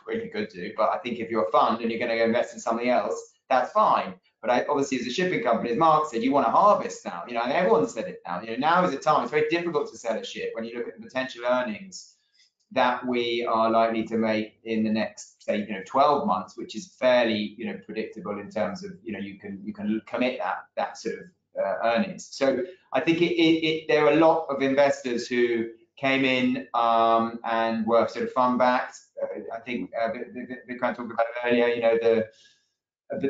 Well, you could do, but I think if you're a fund and you're going to invest in something else, that's fine. But I, obviously, as a shipping company, as Mark said, you want to harvest now. You know, and everyone said it now. You know, now is the time. It's very difficult to sell a ship when you look at the potential earnings that we are likely to make in the next, say, you know, twelve months, which is fairly, you know, predictable in terms of, you know, you can you can commit that that sort of uh, earnings. So I think it, it, it, there are a lot of investors who came in um, and were sort of fund backed. Uh, I think uh, Vikrant talked about it earlier. You know, the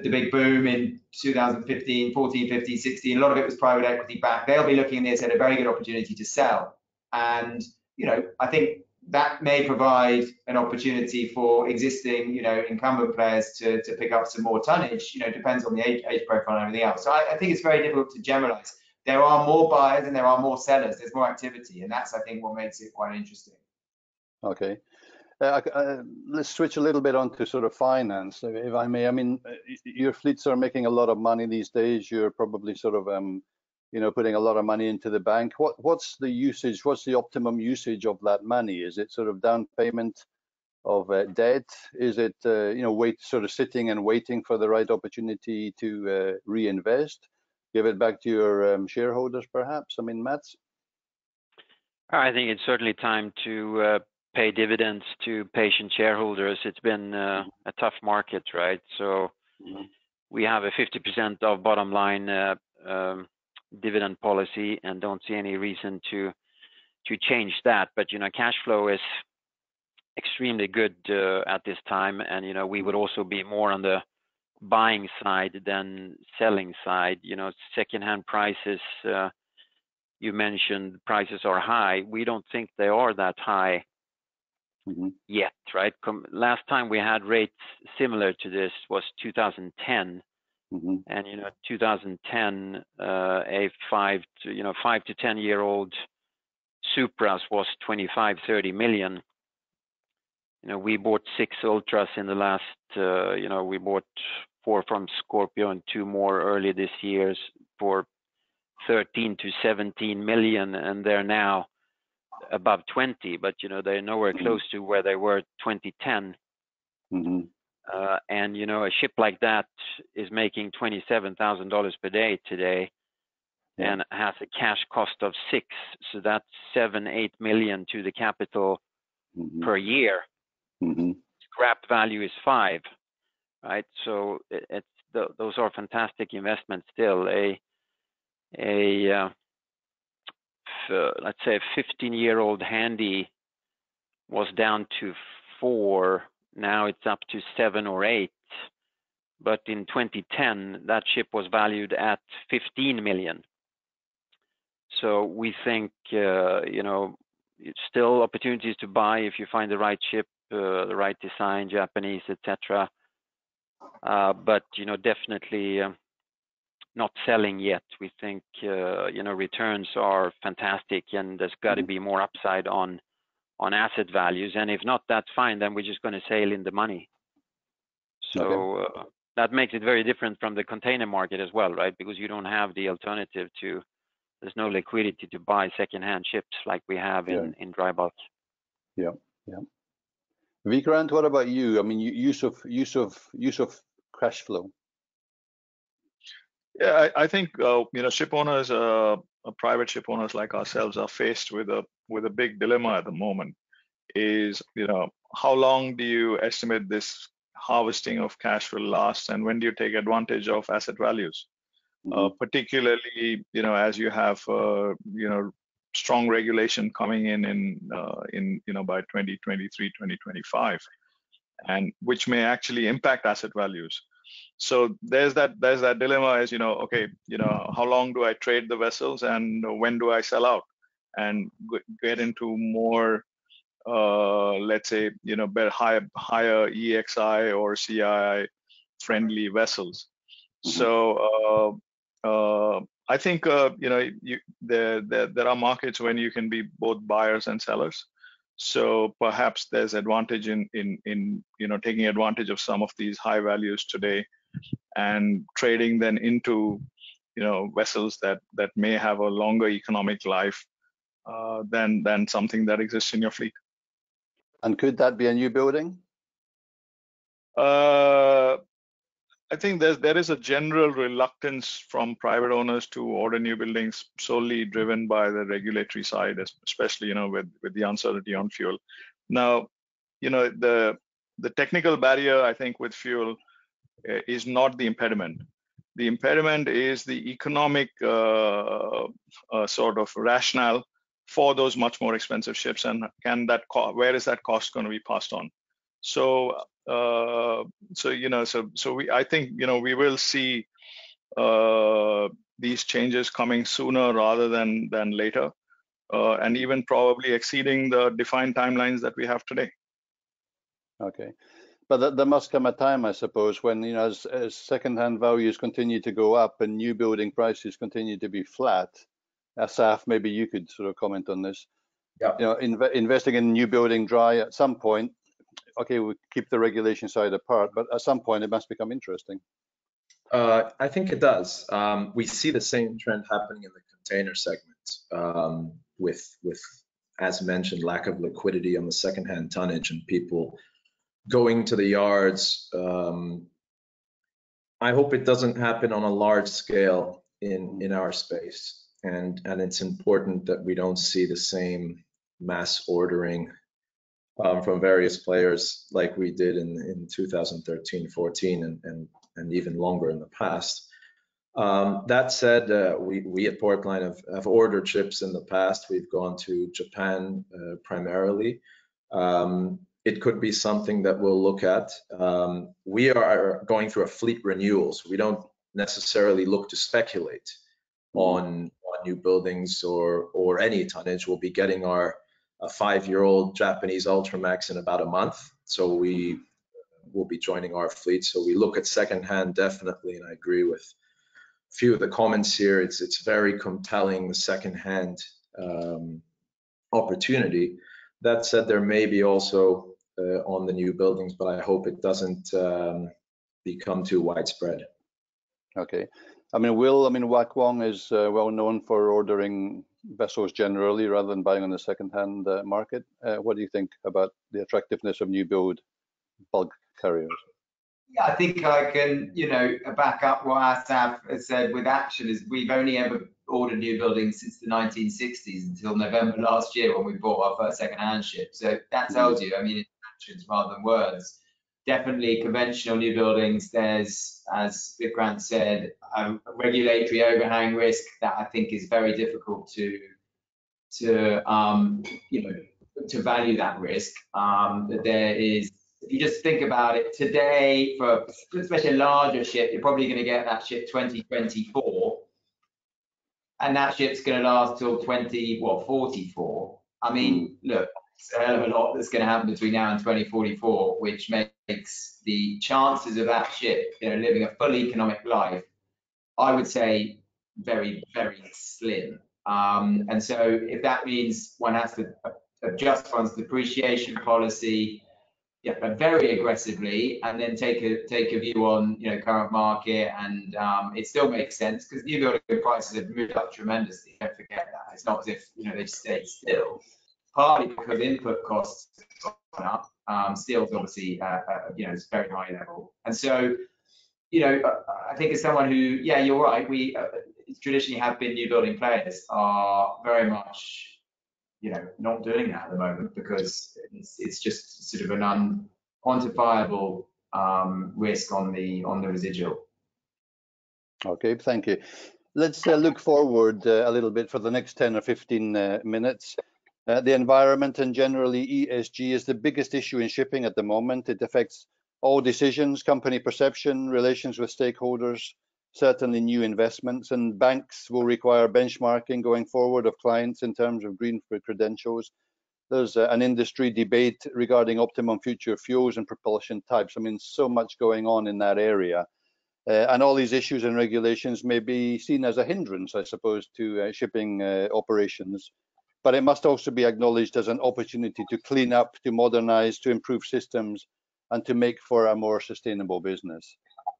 the big boom in two thousand fifteen, fourteen, fifteen, sixteen, a lot of it was private equity backed. They'll be looking at this at a very good opportunity to sell. And, you know, I think that may provide an opportunity for existing, you know, incumbent players to, to pick up some more tonnage. You know, it depends on the age, age profile and everything else. So I, I think it's very difficult to generalize. There are more buyers and there are more sellers. There's more activity. And that's, I think, what makes it quite interesting. Okay. Uh, uh, let's switch a little bit on to sort of finance, if I may. I mean, your fleets are making a lot of money these days. You're probably sort of, um, you know, putting a lot of money into the bank. What, what's the usage? What's the optimum usage of that money? Is it sort of down payment of uh, debt? Is it, uh, you know, wait, sort of sitting and waiting for the right opportunity to uh, reinvest, give it back to your um, shareholders, perhaps? I mean, Mats? I think it's certainly time to Uh... pay dividends to patient shareholders. It's been uh, a tough market, right? So we have a fifty percent of bottom line uh, um, dividend policy, and don't see any reason to to change that. But you know, cash flow is extremely good uh, at this time, and you know, we would also be more on the buying side than selling side. You know, secondhand prices. Uh, you mentioned prices are high. We don't think they are that high. Mm-hmm. Yet, right? Com- last time we had rates similar to this was two thousand ten, mm-hmm. and you know, two thousand ten, uh, a five, to, you know, five to ten year old Supras was twenty-five, thirty million. You know, we bought six Ultras in the last. Uh, you know, we bought four from Scorpio and two more early this year for thirteen to seventeen million, and they're now above twenty, but you know, they're nowhere close to where they were twenty ten. Mm-hmm. uh, and you know, a ship like that is making twenty-seven thousand dollars per day today, yeah. and has a cash cost of six, so that's seven eight million to the capital mm-hmm. per year. Mm-hmm. Scrap value is five, right? So it, it's th- those are fantastic investments still. A a uh, Uh, let's say a fifteen year old handy was down to four, now it's up to seven or eight, but in twenty ten that ship was valued at fifteen million. So we think uh, you know, it's still opportunities to buy if you find the right ship, uh, the right design, Japanese, etc. uh, but you know, definitely uh, not selling yet. We think uh, you know, returns are fantastic, and there's got to be more upside on on asset values. And if not, that's fine. Then we're just going to sail in the money. So okay. uh, that makes it very different from the container market as well, right? Because you don't have the alternative to. There's no liquidity to buy secondhand ships like we have in yeah. in dry bulk. Yeah, yeah. Vikrant, what about you? I mean, use of use of use of cash flow. Yeah, I, I think uh, you know, ship owners, uh, private ship owners like ourselves, are faced with a with a big dilemma at the moment. Is you know, how long do you estimate this harvesting of cash will last, and when do you take advantage of asset values? Mm-hmm. Uh, particularly, you know, as you have uh, you know, strong regulation coming in in uh, in you know, by twenty twenty-three, twenty twenty-five, and which may actually impact asset values. So there's that there's that dilemma is, you know, okay, you know, how long do I trade the vessels and when do I sell out and get into more, uh, let's say, you know, better higher higher E E X I or C I I friendly vessels. So uh, uh, I think uh, you know, you, there, there there are markets when you can be both buyers and sellers. So perhaps there's advantage in, in, in you know, taking advantage of some of these high values today and trading then into, you know, vessels that, that may have a longer economic life uh, than, than something that exists in your fleet. And could that be a new building? Uh, I think there's, there is a general reluctance from private owners to order new buildings solely driven by the regulatory side, especially, you know, with, with the uncertainty on fuel. Now, you know, the the technical barrier, I think, with fuel is not the impediment. The impediment is the economic uh, uh, sort of rationale for those much more expensive ships, and can that co- where is that cost going to be passed on? So. Uh, so you know, so so we, I think you know, we will see uh, these changes coming sooner rather than than later, uh, and even probably exceeding the defined timelines that we have today. Okay, but th there must come a time, I suppose, when you know, as, as secondhand values continue to go up and new building prices continue to be flat. Asaf, maybe you could sort of comment on this. Yeah. You know, inv investing in new building dry at some point. Okay, we keep the regulation side apart, but at some point it must become interesting. Uh, I think it does. Um, we see the same trend happening in the container segment, um, with, with, as mentioned, lack of liquidity on the secondhand tonnage and people going to the yards. Um, I hope it doesn't happen on a large scale in, in our space, and, and it's important that we don't see the same mass ordering Um, from various players like we did in, in two thousand thirteen, fourteen, and, and, and even longer in the past. Um, that said, uh, we, we at Portline have, have ordered ships in the past. We've gone to Japan uh, primarily. Um, it could be something that we'll look at. Um, we are going through a fleet renewal, so we don't necessarily look to speculate on, on new buildings or, or any tonnage. We'll be getting our a five-year-old Japanese Ultramax in about a month. So we will be joining our fleet. So we look at secondhand definitely, and I agree with a few of the comments here. It's it's very compelling, the secondhand um, opportunity. That said, there may be also uh, on the new buildings, but I hope it doesn't um, become too widespread. Okay. I mean, Will, I mean, Wah Kwong is uh, well known for ordering vessels generally rather than buying on the second-hand uh, market. Uh, what do you think about the attractiveness of new build bulk carriers? Yeah, I think I can, you know, back up what Asaf has said with Action is we've only ever ordered new buildings since the nineteen sixties until November last year when we bought our first second-hand ship. So that tells you, I mean, it's actions rather than words. Definitely conventional new buildings, there's, as Vikrant said, a regulatory overhang risk that I think is very difficult to, to um, you know, to value that risk. Um, there is, if you just think about it today, for especially a larger ship, you're probably going to get that ship twenty twenty-four, and that ship's going to last till twenty, well, forty-four. I mean, look, it's a hell of a lot that's going to happen between now and twenty forty-four, which may makes the chances of that ship, you know, living a full economic life, I would say very, very slim. Um, and so if that means one has to adjust one's depreciation policy, yeah, but very aggressively, and then take a take a view on, you know, current market, and um, it still makes sense because new building prices have moved up tremendously. Don't forget that. It's not as if, you know, they've stayed still. partly because input costs have gone up. Um, steel's obviously, uh, uh, you know, it's very high level. And so, you know, I think as someone who, yeah, you're right, we uh, traditionally have been new building players are very much, you know, not doing that at the moment because it's, it's just sort of an unquantifiable um, risk on the on the residual. Okay, thank you. Let's uh, look forward uh, a little bit for the next ten or fifteen uh, minutes. Uh, the environment and generally E S G is the biggest issue in shipping at the moment. It affects all decisions, company perception, relations with stakeholders, certainly new investments, and banks will require benchmarking going forward of clients in terms of green credentials. There's uh, an industry debate regarding optimum future fuels and propulsion types. I mean, so much going on in that area. Uh, and all these issues and regulations may be seen as a hindrance, I suppose, to uh, shipping uh, operations. But it must also be acknowledged as an opportunity to clean up, to modernize, to improve systems, and to make for a more sustainable business.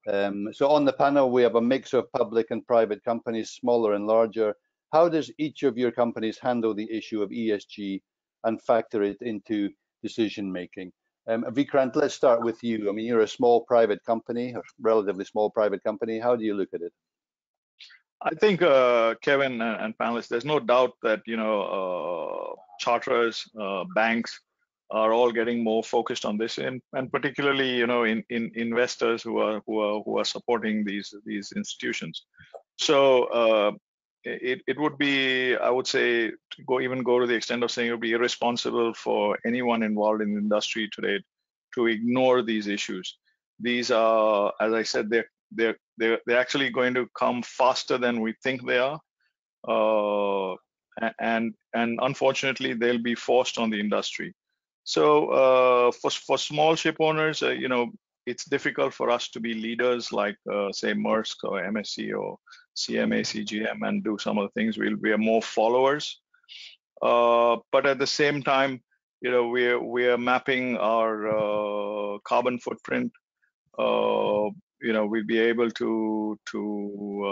Um, so on the panel, we have a mix of public and private companies, smaller and larger. How does each of your companies handle the issue of E S G and factor it into decision-making? Um, Vikrant, let's start with you. I mean, you're a small private company, a relatively small private company. How do you look at it? I think, uh, Kevin and, and panelists, there's no doubt that, you know, uh, charters, uh, banks are all getting more focused on this, and, and particularly, you know, in, in investors who are who are who are supporting these these institutions. So uh, it it would be, I would say, to go even go to the extent of saying it would be irresponsible for anyone involved in the industry today to ignore these issues. These are, as I said, they're they're they're, they're actually going to come faster than we think they are, uh, and and unfortunately they'll be forced on the industry. So uh, for for small ship owners, uh, you know, it's difficult for us to be leaders like uh, say Maersk or M S C or C M A C G M and do some of the things. We'll we are more followers, uh, but at the same time, you know, we're we're mapping our uh, carbon footprint. Uh, you know, we'll be able to to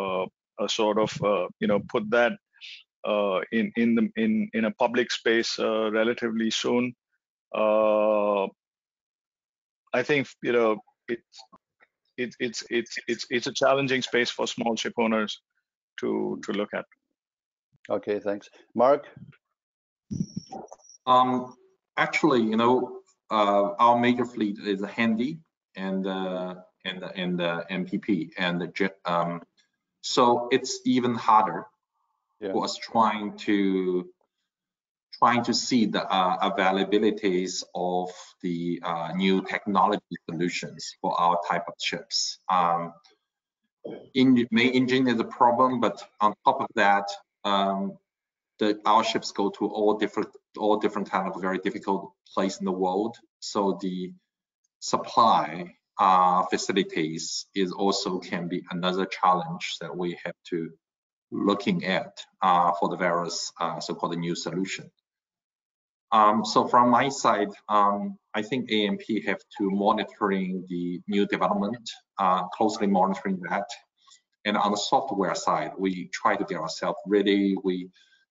uh, uh, sort of uh, you know, put that uh, in in the in in a public space uh, relatively soon. Uh, I think, you know, it's it's it's it's it's it's a challenging space for small ship owners to to look at. Okay, thanks, Mark. Um, actually, you know, uh, our major fleet is Handy and uh, and and uh, M P P and the jet, um, so it's even harder yeah. for us trying to. Trying to see the uh, availabilities of the uh, new technology solutions for our type of ships. Um, main engine is a problem, but on top of that, um, the, our ships go to all different, all different kind of very difficult place in the world. So the supply uh, facilities is also can be another challenge that we have to looking at uh, for the various uh, so-called new solution. Um, so from my side, um, I think A M P have to monitoring the new development, uh, closely monitoring that. And on the software side, we try to get ourselves ready. We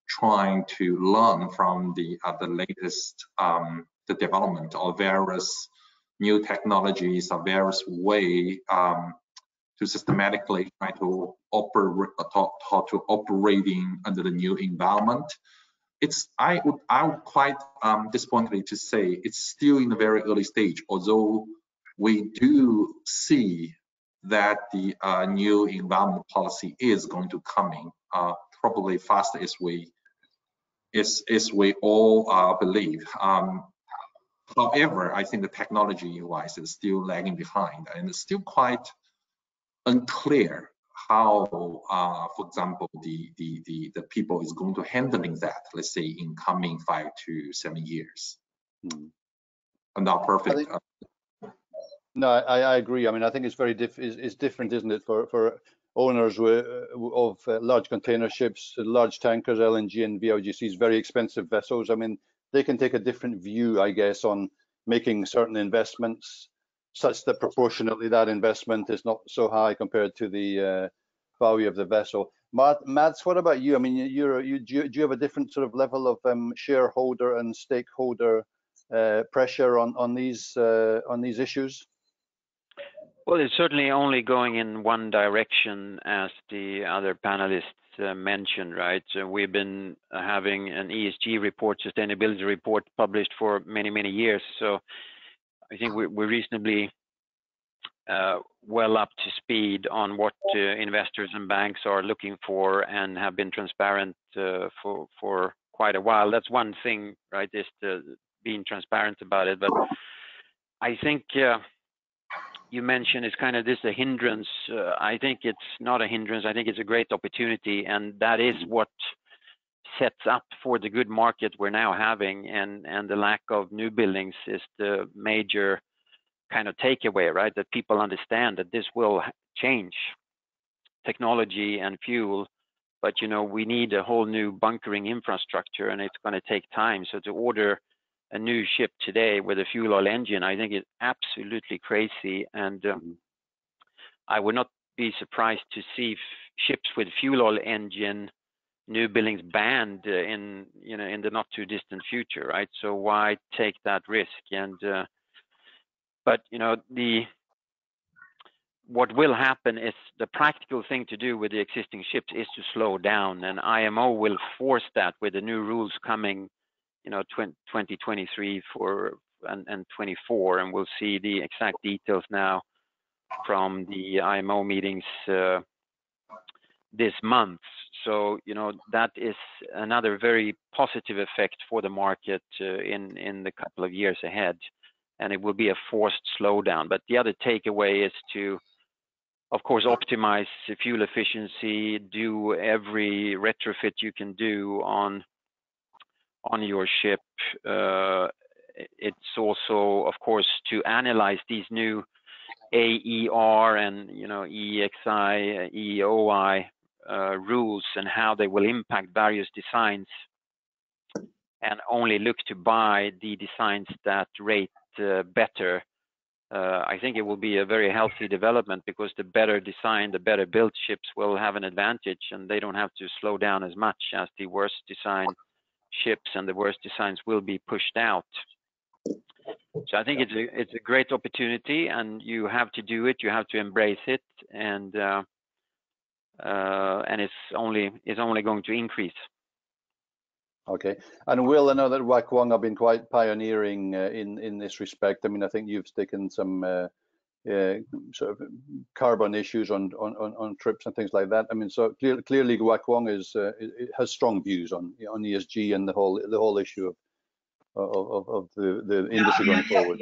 trying to learn from the uh, the latest um, the development of various new technologies, or various way um, to systematically try to operate, how to operating under the new environment. It's I would I would quite um, disappointed to say it's still in the very early stage. Although we do see that the uh, new environment policy is going to coming uh, probably faster as we as as we all uh, believe. Um, however, I think the technology wise is still lagging behind, and it's still quite unclear how, uh, for example, the, the the the people is going to handling that. Let's say in coming five to seven years. Mm. I'm not perfect. I think, no, I, I agree. I mean, I think it's very diff. It's, it's different, isn't it, for for owners of large container ships, large tankers, L N G and V L G Cs, very expensive vessels. I mean, they can take a different view, I guess, on making certain investments, such that proportionately that investment is not so high compared to the uh, value of the vessel. Mats, what about you? I mean, you're, you do you, do you have a different sort of level of um, shareholder and stakeholder uh, pressure on on these uh, on these issues? Well, it's certainly only going in one direction, as the other panelists uh, mentioned, right? So we've been having an E S G report, sustainability report, published for many, many years. So I think we're, we're reasonably uh, well up to speed on what uh, investors and banks are looking for, and have been transparent uh, for for quite a while. That's one thing, right? Is the, being transparent about it. But I think. Uh, You mentioned it's kind of this a hindrance. Uh, I think it's not a hindrance. I think it's a great opportunity, and that is what sets up for the good market we're now having. And and the lack of new buildings is the major kind of takeaway, right? That people understand that this will change technology and fuel, but you know we need a whole new bunkering infrastructure, and it's going to take time. So to order a new ship today with a fuel oil engine, I think it's absolutely crazy, and um, I would not be surprised to see ships with fuel oil engine new buildings banned uh, in you know in the not too distant future, right? So why take that risk? And uh, but you know the what will happen is the practical thing to do with the existing ships is to slow down, and I M O will force that with the new rules coming. You know, twenty twenty-three for and, and twenty-four, and we'll see the exact details now from the I M O meetings uh, this month. So, you know, that is another very positive effect for the market uh, in in the couple of years ahead, and it will be a forced slowdown. But the other takeaway is to, of course, optimize fuel efficiency, do every retrofit you can do on. on your ship. Uh, it's also, of course, to analyze these new A E R and you know E E X I, E O I uh, rules and how they will impact various designs, and only look to buy the designs that rate uh, better. Uh, I think it will be a very healthy development, because the better design, the better built ships will have an advantage, and they don't have to slow down as much as the worst design ships, and the worst designs will be pushed out. So I think it's a it's a great opportunity, and you have to do it. You have to embrace it, and uh, uh, and it's only it's only going to increase. Okay, and Will, I know that Wah Kwong have been quite pioneering uh, in in this respect. I mean, I think you've taken some uh, uh, sort of carbon issues on, on on on trips and things like that. I mean, so clear, clearly Wah Kwong is uh, it has strong views on on E S G and the whole the whole issue of of, of the the industry yeah, going yeah, forward.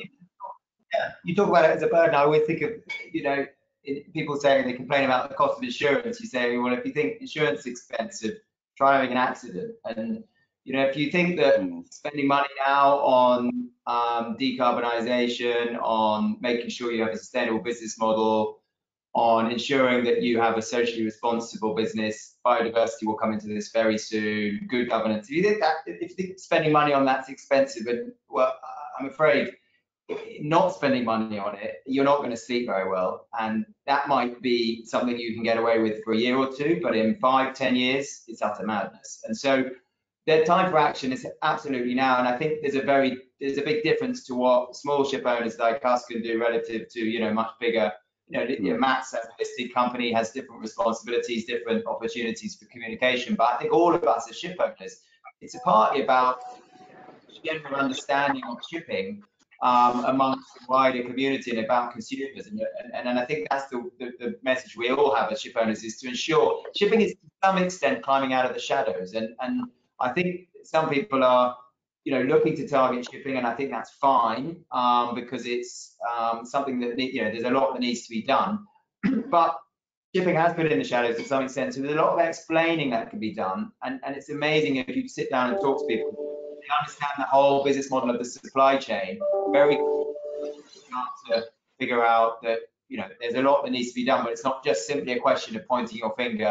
Yeah, you talk about it as a burden. I always think of you know people saying they complain about the cost of insurance. You say, well, if you think insurance is expensive, try having an accident. And you know, if you think that spending money now on um, decarbonisation, on making sure you have a sustainable business model, on ensuring that you have a socially responsible business, biodiversity will come into this very soon, good governance. If you think that, if you think spending money on that's expensive, and well, I'm afraid not spending money on it, you're not going to sleep very well. And that might be something you can get away with for a year or two, but in five, ten years, it's utter madness. And so the time for action is absolutely now, and I think there's a very there's a big difference to what small ship owners like us can do relative to you know much bigger. You know, yeah. Mats as a listed company has different responsibilities, different opportunities for communication. But I think all of us as ship owners, it's a partly about general understanding of shipping um, amongst the wider community and about consumers, and and, and I think that's the, the the message we all have as ship owners, is to ensure shipping is to some extent climbing out of the shadows, and and I think some people are, you know, looking to target shipping, and I think that's fine um, because it's um, something that, you know, there's a lot that needs to be done. But shipping has been in the shadows to some extent, so there's a lot of explaining that can be done. And, and it's amazing if you sit down and talk to people, they understand the whole business model of the supply chain. Very hard to figure out that, you know, there's a lot that needs to be done, but it's not just simply a question of pointing your finger,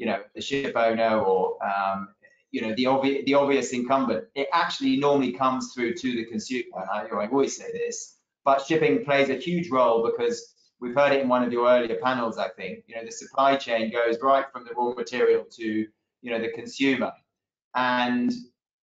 you know, the ship owner or, um, you know, the obvious, the obvious incumbent. It actually normally comes through to the consumer. And I, you know, I always say this, but shipping plays a huge role because we've heard it in one of your earlier panels, I think, you know, the supply chain goes right from the raw material to, you know, the consumer. And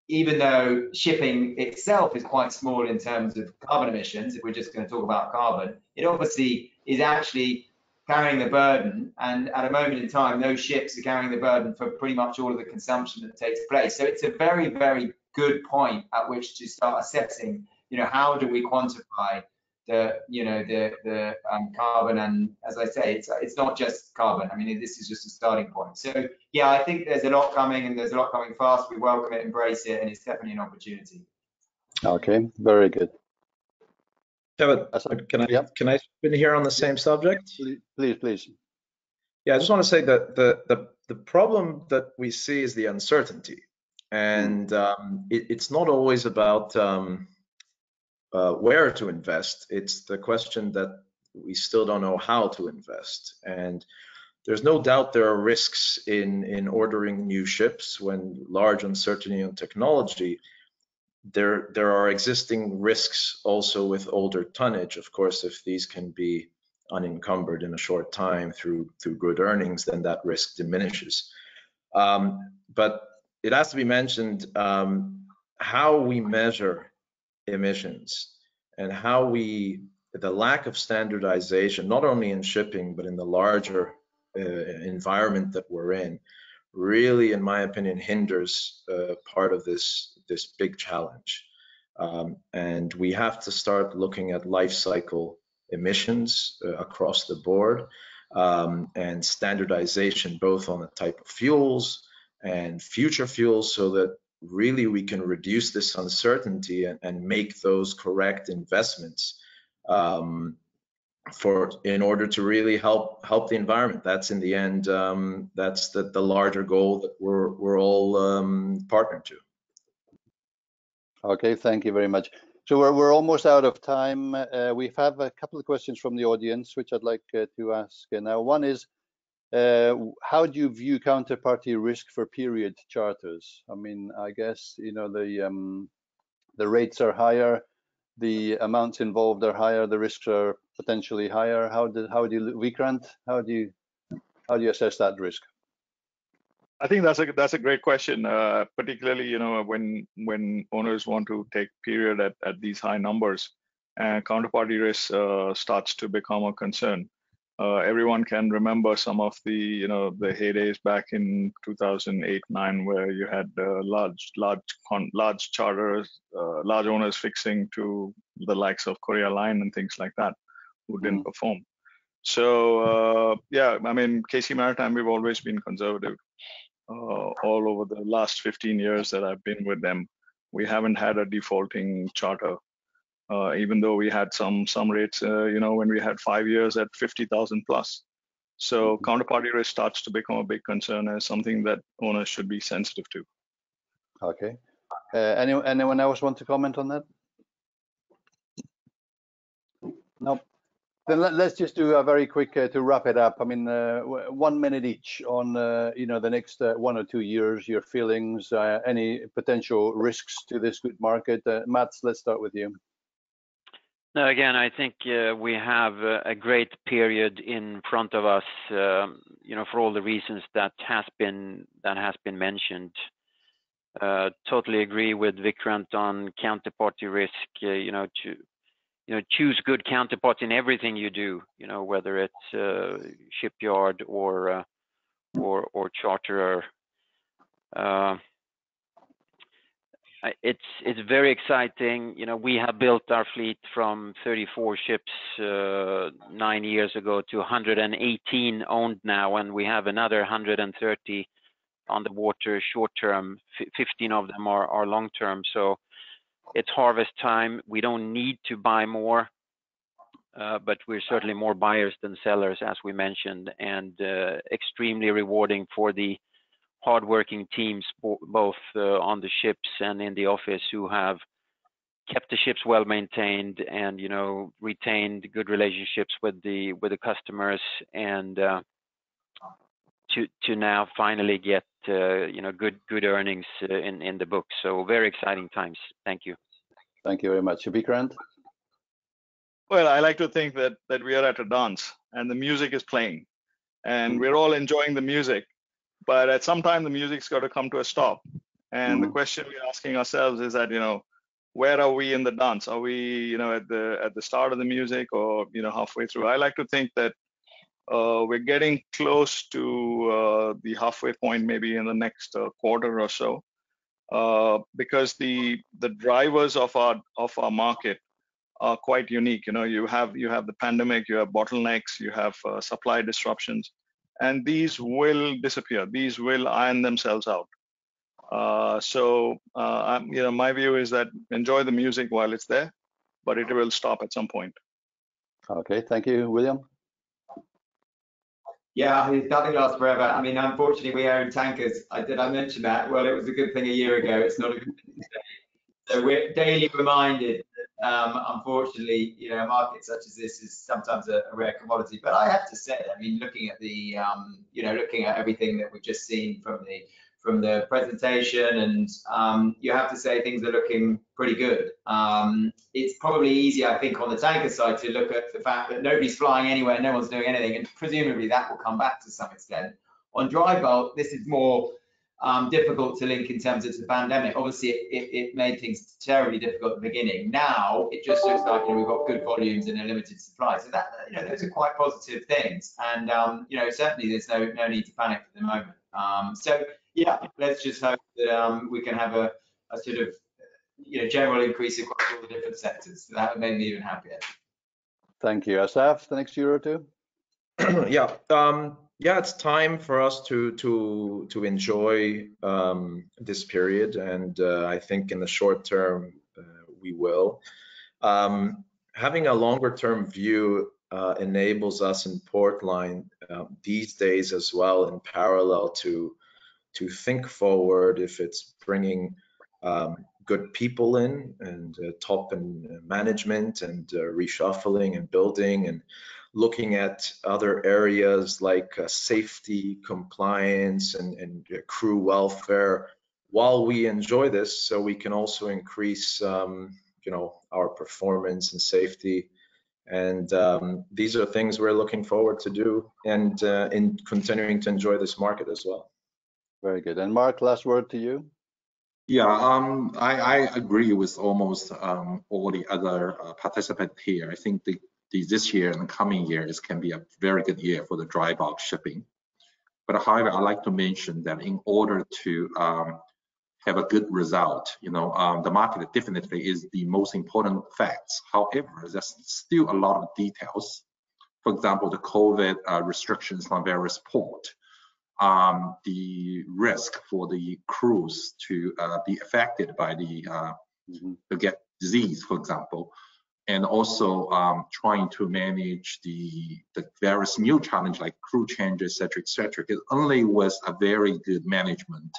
even though shipping itself is quite small in terms of carbon emissions, if we're just going to talk about carbon, it obviously is actually carrying the burden. And at a moment in time, those ships are carrying the burden for pretty much all of the consumption that takes place. So it's a very, very good point at which to start assessing, you know, how do we quantify the, you know, the, the um, carbon. And as I say, it's, it's not just carbon. I mean, this is just a starting point. So yeah, I think there's a lot coming, and there's a lot coming fast. We welcome it, embrace it, and it's definitely an opportunity. Okay, very good. Kevin, can I, yep. can I spin here on the same subject? Please, please. Yeah, I just want to say that the, the, the problem that we see is the uncertainty. And um, it, it's not always about um, uh, where to invest. It's the question that we still don't know how to invest. And there's no doubt there are risks in, in ordering new ships when large uncertainty on technology. There, there are existing risks also with older tonnage. Of course, if these can be unencumbered in a short time through through good earnings, then that risk diminishes. Um, but it has to be mentioned um, how we measure emissions and how we, the lack of standardization, not only in shipping, but in the larger uh, environment that we're in, really, in my opinion, hinders uh, part of this this big challenge. Um, and we have to start looking at life cycle emissions uh, across the board um, and standardization, both on the type of fuels and future fuels, so that really we can reduce this uncertainty and, and make those correct investments um, for in order to really help help the environment. That's in the end, um, that's the, the larger goal that we're, we're all um, partnered to. Okay, thank you very much. So we're, we're almost out of time. Uh, we have a couple of questions from the audience, which I'd like uh, to ask. Now, one is, uh, how do you view counterparty risk for period charters? I mean, I guess, you know, the, um, the rates are higher, the amounts involved are higher, the risks are potentially higher. How do, how do you, Vikrant, how do you, how do you assess that risk? I think that's a that's a great question, uh, particularly, you know, when when owners want to take period at, at these high numbers, uh, counterparty risk uh, starts to become a concern. Uh, everyone can remember some of the you know the heydays back in two thousand eight nine, where you had uh, large large large charters, uh, large owners fixing to the likes of Korea Line and things like that, who didn't mm. perform. So uh, yeah, I mean, K C Maritime, we've always been conservative. Uh, all over the last fifteen years that I've been with them, we haven't had a defaulting charter, uh, even though we had some some rates, uh, you know, when we had five years at fifty thousand plus. So counterparty risk starts to become a big concern as something that owners should be sensitive to. Okay. Uh, any, anyone else want to comment on that? No. Then let, let's just do a very quick uh, to wrap it up. I mean, uh, one minute each on uh, you know the next uh, one or two years, your feelings, uh, any potential risks to this good market. Uh, Mats, let's start with you. Now, again, I think uh, we have a great period in front of us. Um, you know, for all the reasons that has been that has been mentioned. Uh, totally agree with Vikrant on counterparty risk. Uh, you know, to You know, choose good counterparts in everything you do. You know, whether it's uh, shipyard or uh, or or charterer. Uh, it's it's very exciting. You know, we have built our fleet from thirty-four ships uh, nine years ago to one hundred eighteen owned now, and we have another one hundred thirty on the water short term. fifteen of them are are long term. So. It's harvest time. We don't need to buy more, uh, but we're certainly more buyers than sellers, as we mentioned, and uh, extremely rewarding for the hardworking teams, both uh, on the ships and in the office, who have kept the ships well maintained and you know retained good relationships with the with the customers, and uh, to to now finally get. Uh, you know, good good earnings uh, in in the book. So very exciting times. Thank you. Thank you very much, Vikrant. Well, I like to think that that we are at a dance and the music is playing and we're all enjoying the music, but at some time the music's got to come to a stop. And the question we're asking ourselves is that, you know, where are we in the dance? Are we, you know, at the at the start of the music, or, you know, halfway through? I like to think that uh, we're getting close to uh, the halfway point, maybe in the next uh, quarter or so, uh, because the the drivers of our of our market are quite unique. You know, you have you have the pandemic, you have bottlenecks, you have uh, supply disruptions, and these will disappear. These will iron themselves out. Uh, so, uh, I'm, you know, my view is that enjoy the music while it's there, but it will stop at some point. Okay, thank you, William. Yeah, it doesn't last forever. I mean, unfortunately, we own tankers. I, did I mention that? Well, it was a good thing a year ago. It's not a good thing today. So we're daily reminded that, um, unfortunately, you know, a market such as this is sometimes a, a rare commodity. But I have to say, I mean, looking at the, um, you know, looking at everything that we've just seen from the from the presentation, and um, you have to say things are looking pretty good. Um, it's probably easy, I think, on the tanker side to look at the fact that nobody's flying anywhere, no one's doing anything, and presumably that will come back to some extent. On dry bulk, this is more um, difficult to link in terms of the pandemic. Obviously, it, it, it made things terribly difficult at the beginning. Now, it just looks like, you know, we've got good volumes and a limited supply. So that, you know, those are quite positive things. And, um, you know, certainly there's no, no need to panic at the moment. Um, so, yeah, let's just hope that um, we can have a, a sort of, you know, general increase across all the different sectors. That would make me even happier. Thank you. Asaf, the next year or two? yeah, um, yeah, it's time for us to to to enjoy um, this period, and uh, I think in the short term uh, we will. Um, having a longer term view uh, enables us in Portline uh, these days as well, in parallel to. to think forward, if it's bringing um, good people in and uh, top and management and uh, reshuffling and building and looking at other areas like uh, safety, compliance, and, and uh, crew welfare while we enjoy this, so we can also increase um, you know, our performance and safety. And um, these are things we're looking forward to do, and uh, in continuing to enjoy this market as well. Very good. And Mark, last word to you. Yeah, um, I, I agree with almost um, all the other uh, participants here. I think the, the, this year and the coming years can be a very good year for the dry bulk shipping. But however, I like to mention that in order to um, have a good result, you know, um, the market definitely is the most important facts. However, there's still a lot of details. For example, the COVID uh, restrictions on various ports. Um, the risk for the crews to uh, be affected by the uh, mm-hmm. to get disease, for example, and also um, trying to manage the the various new challenges like crew changes, et cetera, et cetera. It only was a very good management,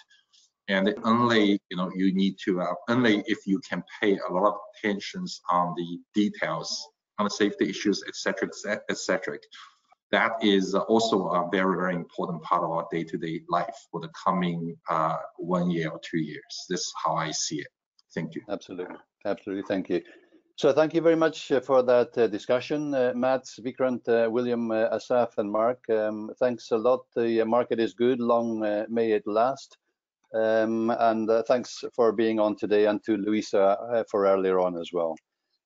and it only you know you need to uh, only if you can pay a lot of attentions on the details, on the safety issues, et cetera, et cetera. That is also a very, very important part of our day-to-day life for the coming uh, one year or two years. This is how I see it. Thank you. Absolutely. Absolutely. Thank you. So thank you very much for that uh, discussion, uh, Mats, Vikrant, uh, William, uh, Asaf, and Mark. Um, thanks a lot. The market is good. Long uh, may it last. Um, and uh, thanks for being on today, and to Louisa uh, for earlier on as well.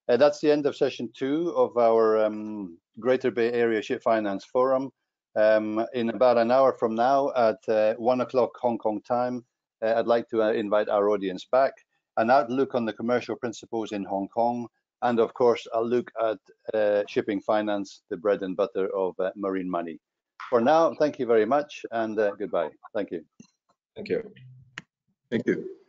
Uh, that's the end of session two of our um, Greater Bay Area Ship Finance Forum. Um, in about an hour from now, at uh, one o'clock Hong Kong time, uh, I'd like to uh, invite our audience back, an outlook on the commercial principles in Hong Kong, and of course, a look at uh, shipping finance, the bread and butter of uh, Marine Money. For now, thank you very much, and uh, goodbye. Thank you. Thank you. Thank you.